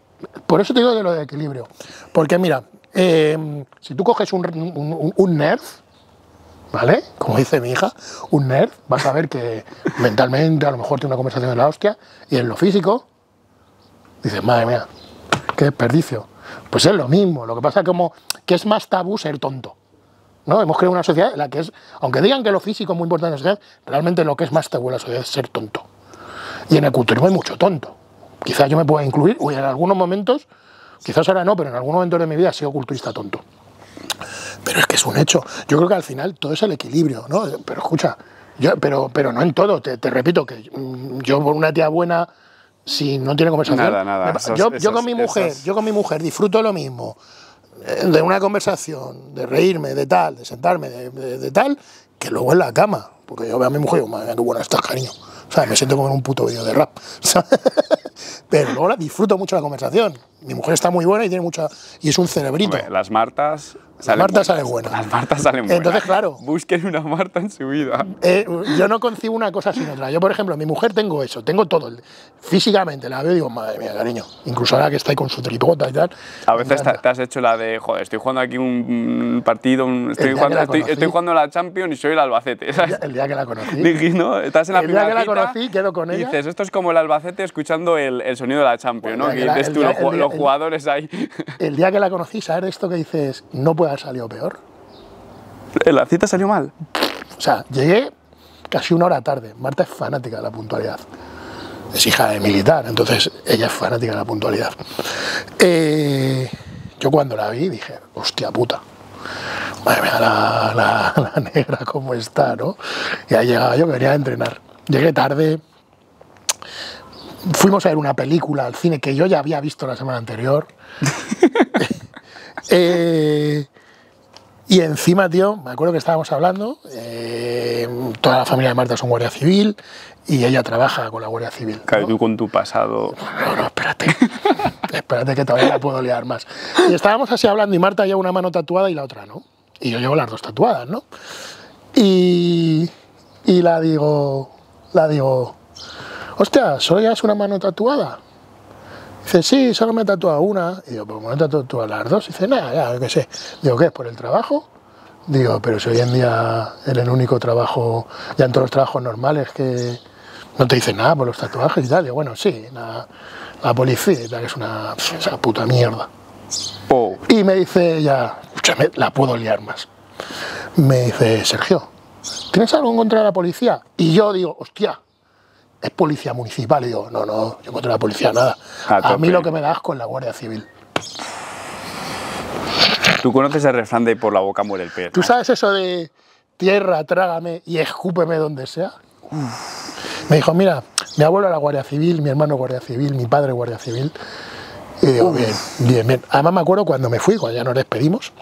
por eso te digo de lo de equilibrio. Porque mira, si tú coges un nerd, ¿vale? Como dice mi hija, un nerd, vas a ver que mentalmente a lo mejor tiene una conversación de la hostia y en lo físico... Dices, madre mía, qué desperdicio. Pues es lo mismo, lo que pasa es como que es más tabú ser tonto, ¿no? Hemos creado una sociedad en la que es, aunque digan que lo físico es muy importante en la sociedad, realmente lo que es más tabú en la sociedad es ser tonto. Y en el culturismo hay mucho tonto. Quizás yo me pueda incluir, o en algunos momentos, quizás ahora no, pero en algunos momentos de mi vida he sido culturista tonto. Pero es que es un hecho. Yo creo que al final todo es el equilibrio, ¿no? Pero escucha, pero no en todo, te repito que yo por una tía buena... Si no tiene conversación, nada. Yo con mi mujer disfruto lo mismo de una conversación, de reírme, de tal, de sentarme, de tal, que luego en la cama. Porque yo veo a mi mujer y digo, madre mía, qué buena estás, cariño. O sea, me siento como en un puto vídeo de rap. Pero luego disfruto mucho la conversación. Mi mujer está muy buena y tiene mucha... Y es un cerebrito. Hombre, las Martas... Las Martas salen buenas. Entonces, claro... Busquen una Marta en su vida. Yo no concibo una cosa sin otra. Yo, por ejemplo, mi mujer tengo eso, tengo todo. Físicamente la veo y digo, madre mía, cariño. Incluso ahora que está ahí con su tripota y tal. A veces te has hecho la de, joder, estoy jugando aquí un partido, estoy jugando la Champions y soy el Albacete, ¿sabes? El día que la conocí. Dije, no, estás en la primera cita. El día que la conocí, quedo con ella. Y dices, esto es como el Albacete escuchando el sonido de la Champions, ¿no? Que dices tú, los jugadores ahí. El día que la conocí, ¿sabes esto que dices? No puede salió peor. ¿La cita salió mal? O sea, llegué casi una hora tarde. Marta es fanática de la puntualidad. Es hija de militar, entonces ella es fanática de la puntualidad. Yo cuando la vi dije, hostia puta. Madre mía, la negra cómo está, ¿no? Y ahí llegaba yo, que venía a entrenar. Llegué tarde. Fuimos a ver una película al cine que yo ya había visto la semana anterior. Y encima, tío, me acuerdo que estábamos hablando, toda la familia de Marta son guardia civil y ella trabaja con la guardia civil. Claro, ¿no? Tú con tu pasado... No, espérate, espérate que todavía la puedo liar más. Y estábamos así hablando y Marta lleva una mano tatuada y la otra no. Y yo llevo las dos tatuadas, ¿no? Y la digo, hostia, ¿solo llevas una mano tatuada? Dice, sí, solo me he tatuado una. Y yo, pues me he tatuado las dos. Y dice, nada, ya, qué sé. Digo, ¿qué es? ¿Por el trabajo? Digo, pero si hoy en día en el único trabajo, ya en todos los trabajos normales que No te dicen nada por los tatuajes y tal. Yo, bueno, sí, la policía y tal, que es una esa puta mierda. Oh. Y me dice ya, la puedo liar más. Me dice, Sergio, ¿tienes algo en contra de la policía? Y yo digo, hostia, es policía municipal. Y digo, no, no, yo contra la policía nada. A mí lo que me da asco es la Guardia Civil. Tú conoces el refrán de por la boca muere el pez, ¿no? ¿Tú sabes eso de tierra, trágame y escúpeme donde sea? Uf. Me dijo, mira, mi abuelo era Guardia Civil, mi hermano Guardia Civil, mi padre Guardia Civil. Y digo, uf, bien, bien, bien. Además me acuerdo cuando me fui, cuando ya nos despedimos,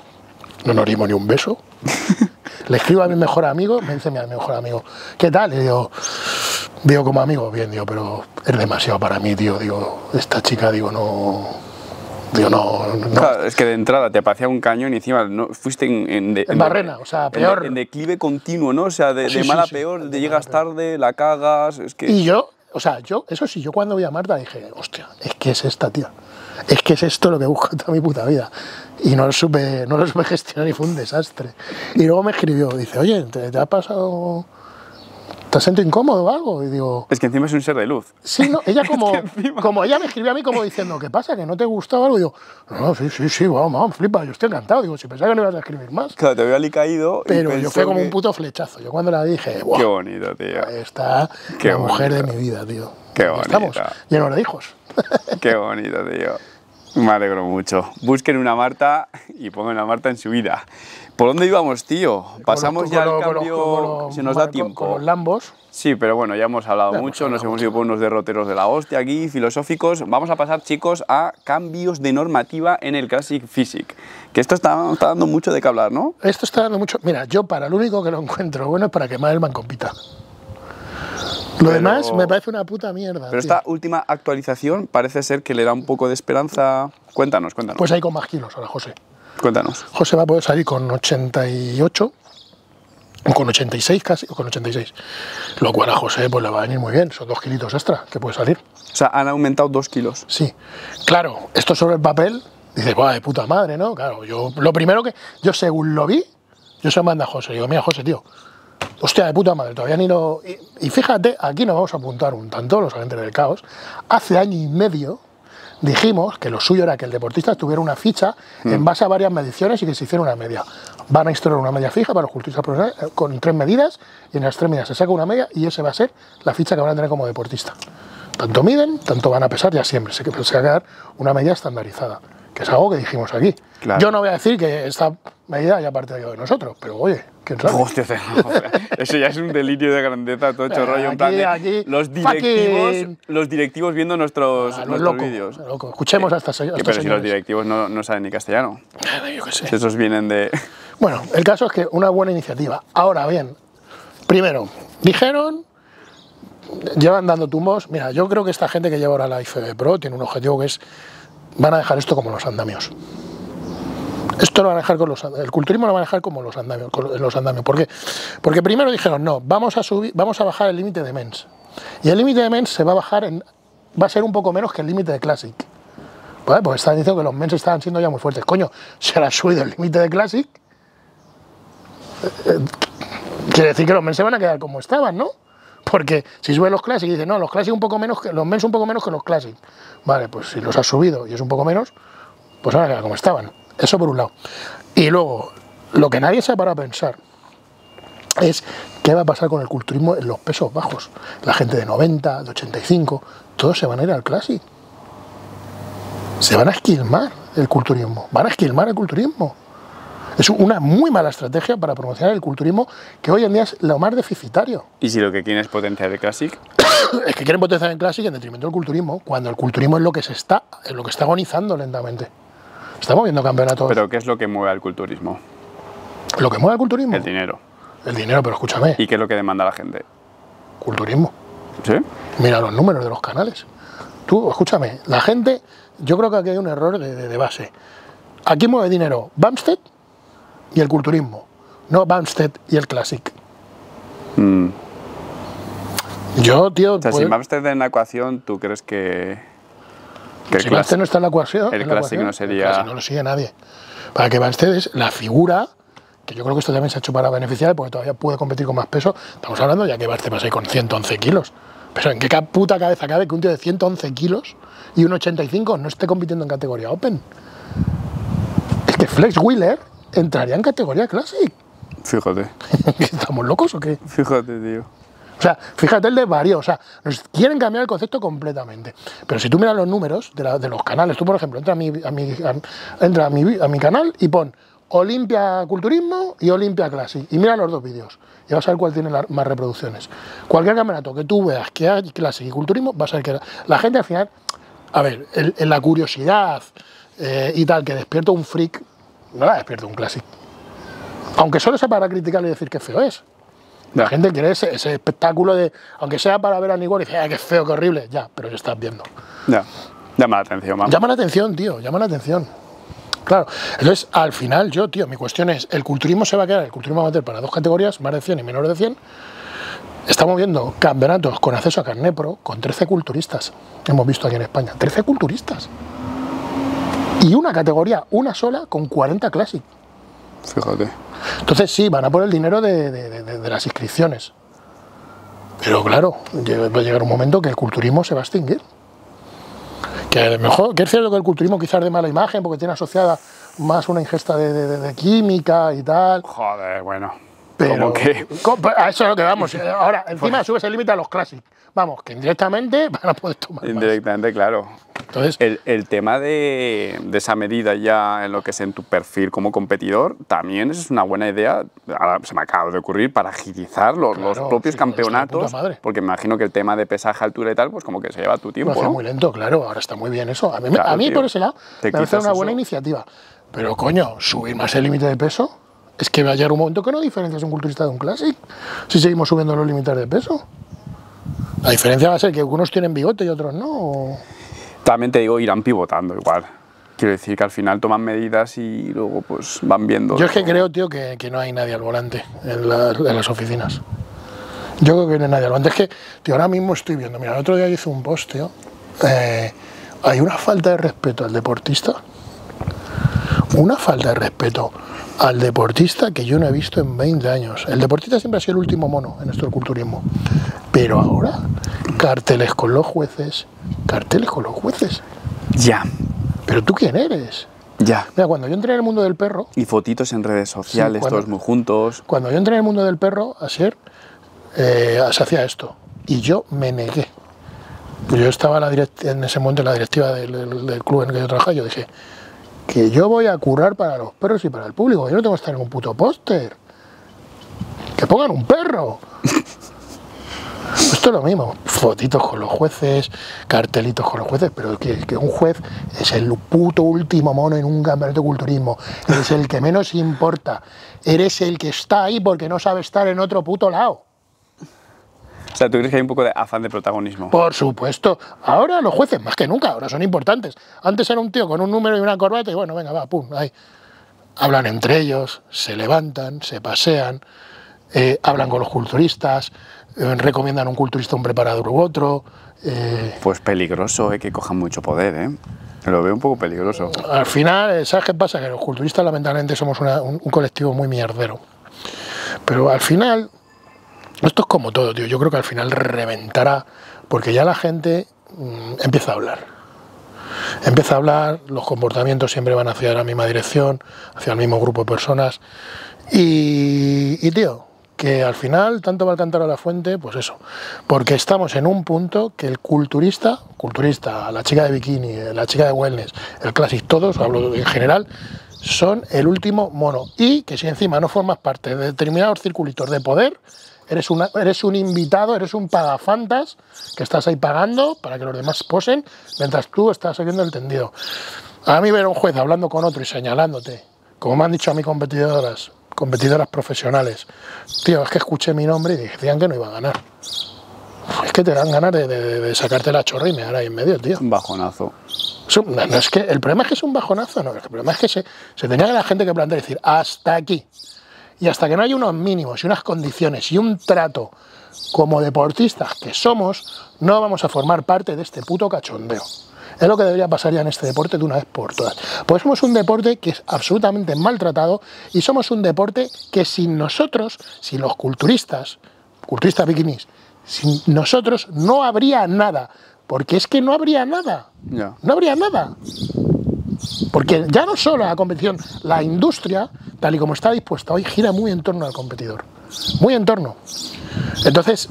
no nos dimos ni un beso. Le escribo a mi mejor amigo, me dice, mira, mi mejor amigo, ¿qué tal? Y digo, como amigo, bien, digo, pero es demasiado para mí, tío, digo, esta chica, digo, no... Digo, no. Claro, es que de entrada te aparecía un cañón y encima no, fuiste en barrena, o sea, peor. En declive continuo, ¿no? O sea, de mal a peor, de llegas tarde, la cagas, es que... Y yo, o sea, eso sí, yo cuando vi a Marta dije, hostia, es que es esta tía, es que es esto lo que busco toda mi puta vida. Y no lo supe gestionar y fue un desastre. Y luego me escribió, dice, oye, ¿te ha pasado...? ¿Te siento incómodo o algo? Y digo... Es que encima es un ser de luz. Sí, no, ella como, como ella me escribió a mí como diciendo, ¿qué pasa? ¿Que no te gustaba algo? Y digo, no, sí, vamos, flipa, yo estoy encantado. Digo, si pensaba que no ibas a escribir más. Claro, te veo alicaído. Pero yo fue como un puto flechazo. Yo cuando la dije, wow, qué bonito, tío. Ahí está la mujer de mi vida, tío. Qué bonito. Estamos llenos de hijos. Qué bonito, tío. Me alegro mucho. Busquen una Marta y pongan a Marta en su vida. ¿Por dónde íbamos, tío? Pasamos ya al cambio, se nos da tiempo. Con los Lambos. Sí, pero bueno, ya hemos hablado mucho, nos hemos ido por unos derroteros de la hostia aquí, filosóficos. Vamos a pasar, chicos, a cambios de normativa en el Classic Physique. Que esto está dando mucho de qué hablar, ¿no? Esto está dando mucho... Mira, yo para lo único que lo encuentro bueno es para quemar el Mancompita. Lo demás me parece una puta mierda. Pero esta última actualización parece ser que le da un poco de esperanza. Cuéntanos, cuéntanos. Pues ahí con más kilos ahora, José. Cuéntanos. José va a poder salir con 88, o con 86 casi, o con 86. Lo cual a José pues le va a venir muy bien, son 2 kilitos extra que puede salir. O sea, han aumentado 2 kilos. Sí. Claro, esto sobre el papel, dices, guau, de puta madre, ¿no? Claro, yo lo primero que, yo según lo vi, yo se lo mandé a José, digo, mira José, tío, hostia, de puta madre, todavía ni lo... Y fíjate, aquí nos vamos a apuntar un tanto, los agentes del caos, hace año y medio... Dijimos que lo suyo era que el deportista tuviera una ficha en base a varias mediciones y que se hiciera una media. Van a instaurar una media fija para los culturistas profesionales con 3 medidas y en las 3 medidas se saca una media y esa va a ser la ficha que van a tener como deportista. Tanto miden, tanto van a pesar, ya siempre se va a quedar una media estandarizada, que es algo que dijimos aquí. Claro. Yo no voy a decir que esta medida ya parte de nosotros, pero oye, ¿quién sabe? Hostia, eso ya es un delirio de grandeza, todo hecho rollo, en plan de aquí, los directivos viendo nuestros vídeos. Escuchemos a estas señoras. Pero si los directivos no saben ni castellano. Yo qué sé. Esos vienen de... Bueno, el caso es que una buena iniciativa. Ahora bien, primero, dijeron... Llevan dando tumbos. Mira, yo creo que esta gente que lleva ahora la IFB Pro tiene un objetivo que es... Van a dejar esto como los andamios. Esto lo van a dejar con los andamios. El culturismo lo van a dejar como los andamios. ¿Por qué? Porque primero dijeron, no, vamos a bajar el límite de mens. Y el límite de mens se va a bajar, va a ser un poco menos que el límite de classic. ¿Vale? Porque están diciendo que los mens estaban siendo ya muy fuertes. Coño, se le ha subido el límite de classic. Quiere decir que los mens se van a quedar como estaban, ¿no? Porque si sube los clásicos y dice, no, los clásicos un poco menos, que los mens un poco menos que los clásicos. Vale, pues si los has subido y es un poco menos, pues ahora queda como estaban. Eso por un lado. Y luego, lo que nadie se ha parado a pensar es qué va a pasar con el culturismo en los pesos bajos. La gente de 90, de 85, todos se van a ir al clásico. Se van a esquilmar el culturismo. Van a esquilmar el culturismo. Es una muy mala estrategia para promocionar el culturismo, que hoy en día es lo más deficitario. ¿Y si lo que quieren es potenciar el Classic? Es que quieren potenciar el Classic en detrimento del culturismo, cuando el culturismo es lo que está agonizando lentamente. Estamos viendo campeonatos... ¿Pero qué es lo que mueve al culturismo? ¿Lo que mueve al culturismo? El dinero. El dinero, pero escúchame. ¿Y qué es lo que demanda la gente? Culturismo. ¿Sí? Mira los números de los canales. Tú, escúchame, la gente... Yo creo que aquí hay un error de base. Aquí mueve dinero Bumstead y el culturismo, no Bumstead y el Classic. Mm. Yo, tío... O sea, pues, si Bumstead en la ecuación, ¿tú crees que si Bumstead no está en la ecuación, el Classic no sería... El Classic no lo sigue nadie. Para que Bumstead es la figura, que yo creo que esto también se ha hecho para beneficiar, porque todavía puede competir con más peso. Estamos hablando ya que Bumstead pasa ahí con 111 kilos. Pero ¿en qué puta cabeza cabe que un tío de 111 kilos y un 85 no esté compitiendo en categoría Open? Es que Flex Wheeler entraría en categoría Classic. Fíjate. ¿Estamos locos o qué? Fíjate, tío. O sea, fíjate el desvarío, o sea, nos quieren cambiar el concepto completamente. Pero si tú miras los números de los canales, tú, por ejemplo, entra a mi canal y pon Olimpia Culturismo y Olimpia Classic y mira los dos vídeos y vas a ver cuál tiene más reproducciones. Cualquier campeonato que tú veas que hay Classic y Culturismo, vas a ver que la gente al final, a ver, la curiosidad y tal que despierta un freak, no la despierta un Classic. Aunque solo sea para criticar y decir que feo es. La gente quiere ese espectáculo de, aunque sea para ver a Nigor y decir, ¡ay, qué feo, qué horrible! Ya, pero ya estás viendo. Ya, llama la atención, mamá. Llama la atención, tío, llama la atención. Claro, entonces, al final, yo, tío, mi cuestión es, el culturismo se va a quedar, el culturismo amateur para dos categorías, más de 100 y menores de 100. Estamos viendo campeonatos con acceso a carné pro, con 13 culturistas, hemos visto aquí en España, 13 culturistas. Y una categoría, una sola, con 40 Classic. Fíjate. Entonces sí, van a por el dinero de las inscripciones. Pero claro, va a llegar un momento que el culturismo se va a extinguir. Que es cierto que el culturismo quizás de mala imagen, porque tiene asociada más una ingesta de química y tal. Joder, bueno. Pero que a eso es lo que vamos. Ahora, encima pues, subes el límite a los Classic. Vamos, que indirectamente van a poder tomar. Indirectamente, más. Claro. Entonces, el tema de esa medida ya en lo que es en tu perfil como competidor, también es una buena idea, ahora se me acaba de ocurrir, para agilizar los propios campeonatos, porque me imagino que el tema de pesaje, altura y tal, pues como que se lleva tu tiempo, ¿no? Muy lento, claro, ahora está muy bien eso. A mí por ese lado, me parece una buena iniciativa. Pero coño, subir más el límite de peso, es que va a llegar un momento que no diferencias un culturista de un Classic, si seguimos subiendo los límites de peso. La diferencia va a ser que algunos tienen bigote y otros no, o... También te digo, irán pivotando igual. Quiero decir que al final toman medidas y luego pues van viendo... Yo es que creo, tío, que no hay nadie al volante en las oficinas. Yo creo que no hay nadie al volante. Es que, tío, ahora mismo estoy viendo... Mira, el otro día hice un post, tío. Hay una falta de respeto al deportista. Una falta de respeto al deportista que yo no he visto en 20 años. El deportista siempre ha sido el último mono en nuestro culturismo. Pero ahora, carteles con los jueces... Carteles con los jueces. Ya. ¿Pero tú quién eres? Ya. Mira, cuando yo entré en el mundo del perro... Y fotitos en redes sociales, sí, todos muy juntos... Cuando yo entré en el mundo del perro, Asier, se hacía esto. Y yo me negué. Pues yo estaba en ese momento en la directiva del club en el que yo trabajaba. Yo dije, que yo voy a currar para los perros y para el público. Yo no tengo que estar en un puto póster. Que pongan un perro. Esto es lo mismo, fotitos con los jueces, cartelitos con los jueces, pero que un juez es el puto último mono en un campeonato de culturismo, es el que menos importa, eres el que está ahí porque no sabe estar en otro puto lado. O sea, ¿tú crees que hay un poco de afán de protagonismo? Por supuesto. Ahora los jueces, más que nunca, ahora son importantes. Antes era un tío con un número y una corbata y bueno, venga, va, pum, ahí. Hablan entre ellos, se levantan, se pasean, hablan con los culturistas... recomiendan un culturista un preparador u otro... Pues peligroso, que cojan mucho poder, Lo veo un poco peligroso. Al final, ¿sabes qué pasa? Que los culturistas lamentablemente somos un colectivo muy mierdero. Pero al final, esto es como todo, tío. Yo creo que al final reventará, porque ya la gente empieza a hablar. Empieza a hablar, los comportamientos siempre van hacia la misma dirección, hacia el mismo grupo de personas. Y tío... que al final, tanto va el cántaro a la fuente, pues eso, porque estamos en un punto que el culturista, la chica de bikini, la chica de wellness, el Classic, todos, hablo en general, son el último mono, y que si encima no formas parte de determinados circulitos de poder, eres un invitado, eres un pagafantas, que estás ahí pagando para que los demás posen, mientras tú estás haciendo el tendido. A mí ver a un juez hablando con otro y señalándote, como me han dicho a mis competidoras profesionales, tío, es que escuché mi nombre y decían que no iba a ganar. Es que te dan ganas de sacarte la chorra y me dan ahí en medio, tío. Un bajonazo. No, es que el problema es que es un bajonazo, no, el problema es que se tenía que la gente que plantear y decir, hasta aquí. Y hasta que no hay unos mínimos y unas condiciones y un trato como deportistas que somos, no vamos a formar parte de este puto cachondeo. Es lo que debería pasar ya en este deporte de una vez por todas. Pues somos un deporte que es absolutamente maltratado y somos un deporte que sin nosotros, sin los culturistas bikinis, Sin nosotros no habría nada, porque es que no habría nada, no habría nada. Porque ya no solo la competición, la industria, tal y como está dispuesta hoy, gira muy en torno al competidor, muy en torno. Entonces,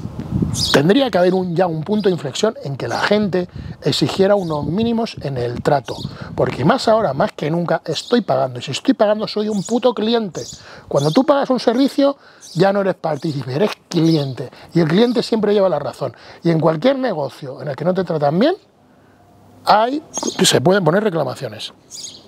tendría que haber ya un punto de inflexión en que la gente exigiera unos mínimos en el trato. Porque más ahora, más que nunca, estoy pagando. Y si estoy pagando, soy un puto cliente. Cuando tú pagas un servicio, ya no eres partícipe, eres cliente. Y el cliente siempre lleva la razón. Y en cualquier negocio en el que no te tratan bien, se pueden poner reclamaciones.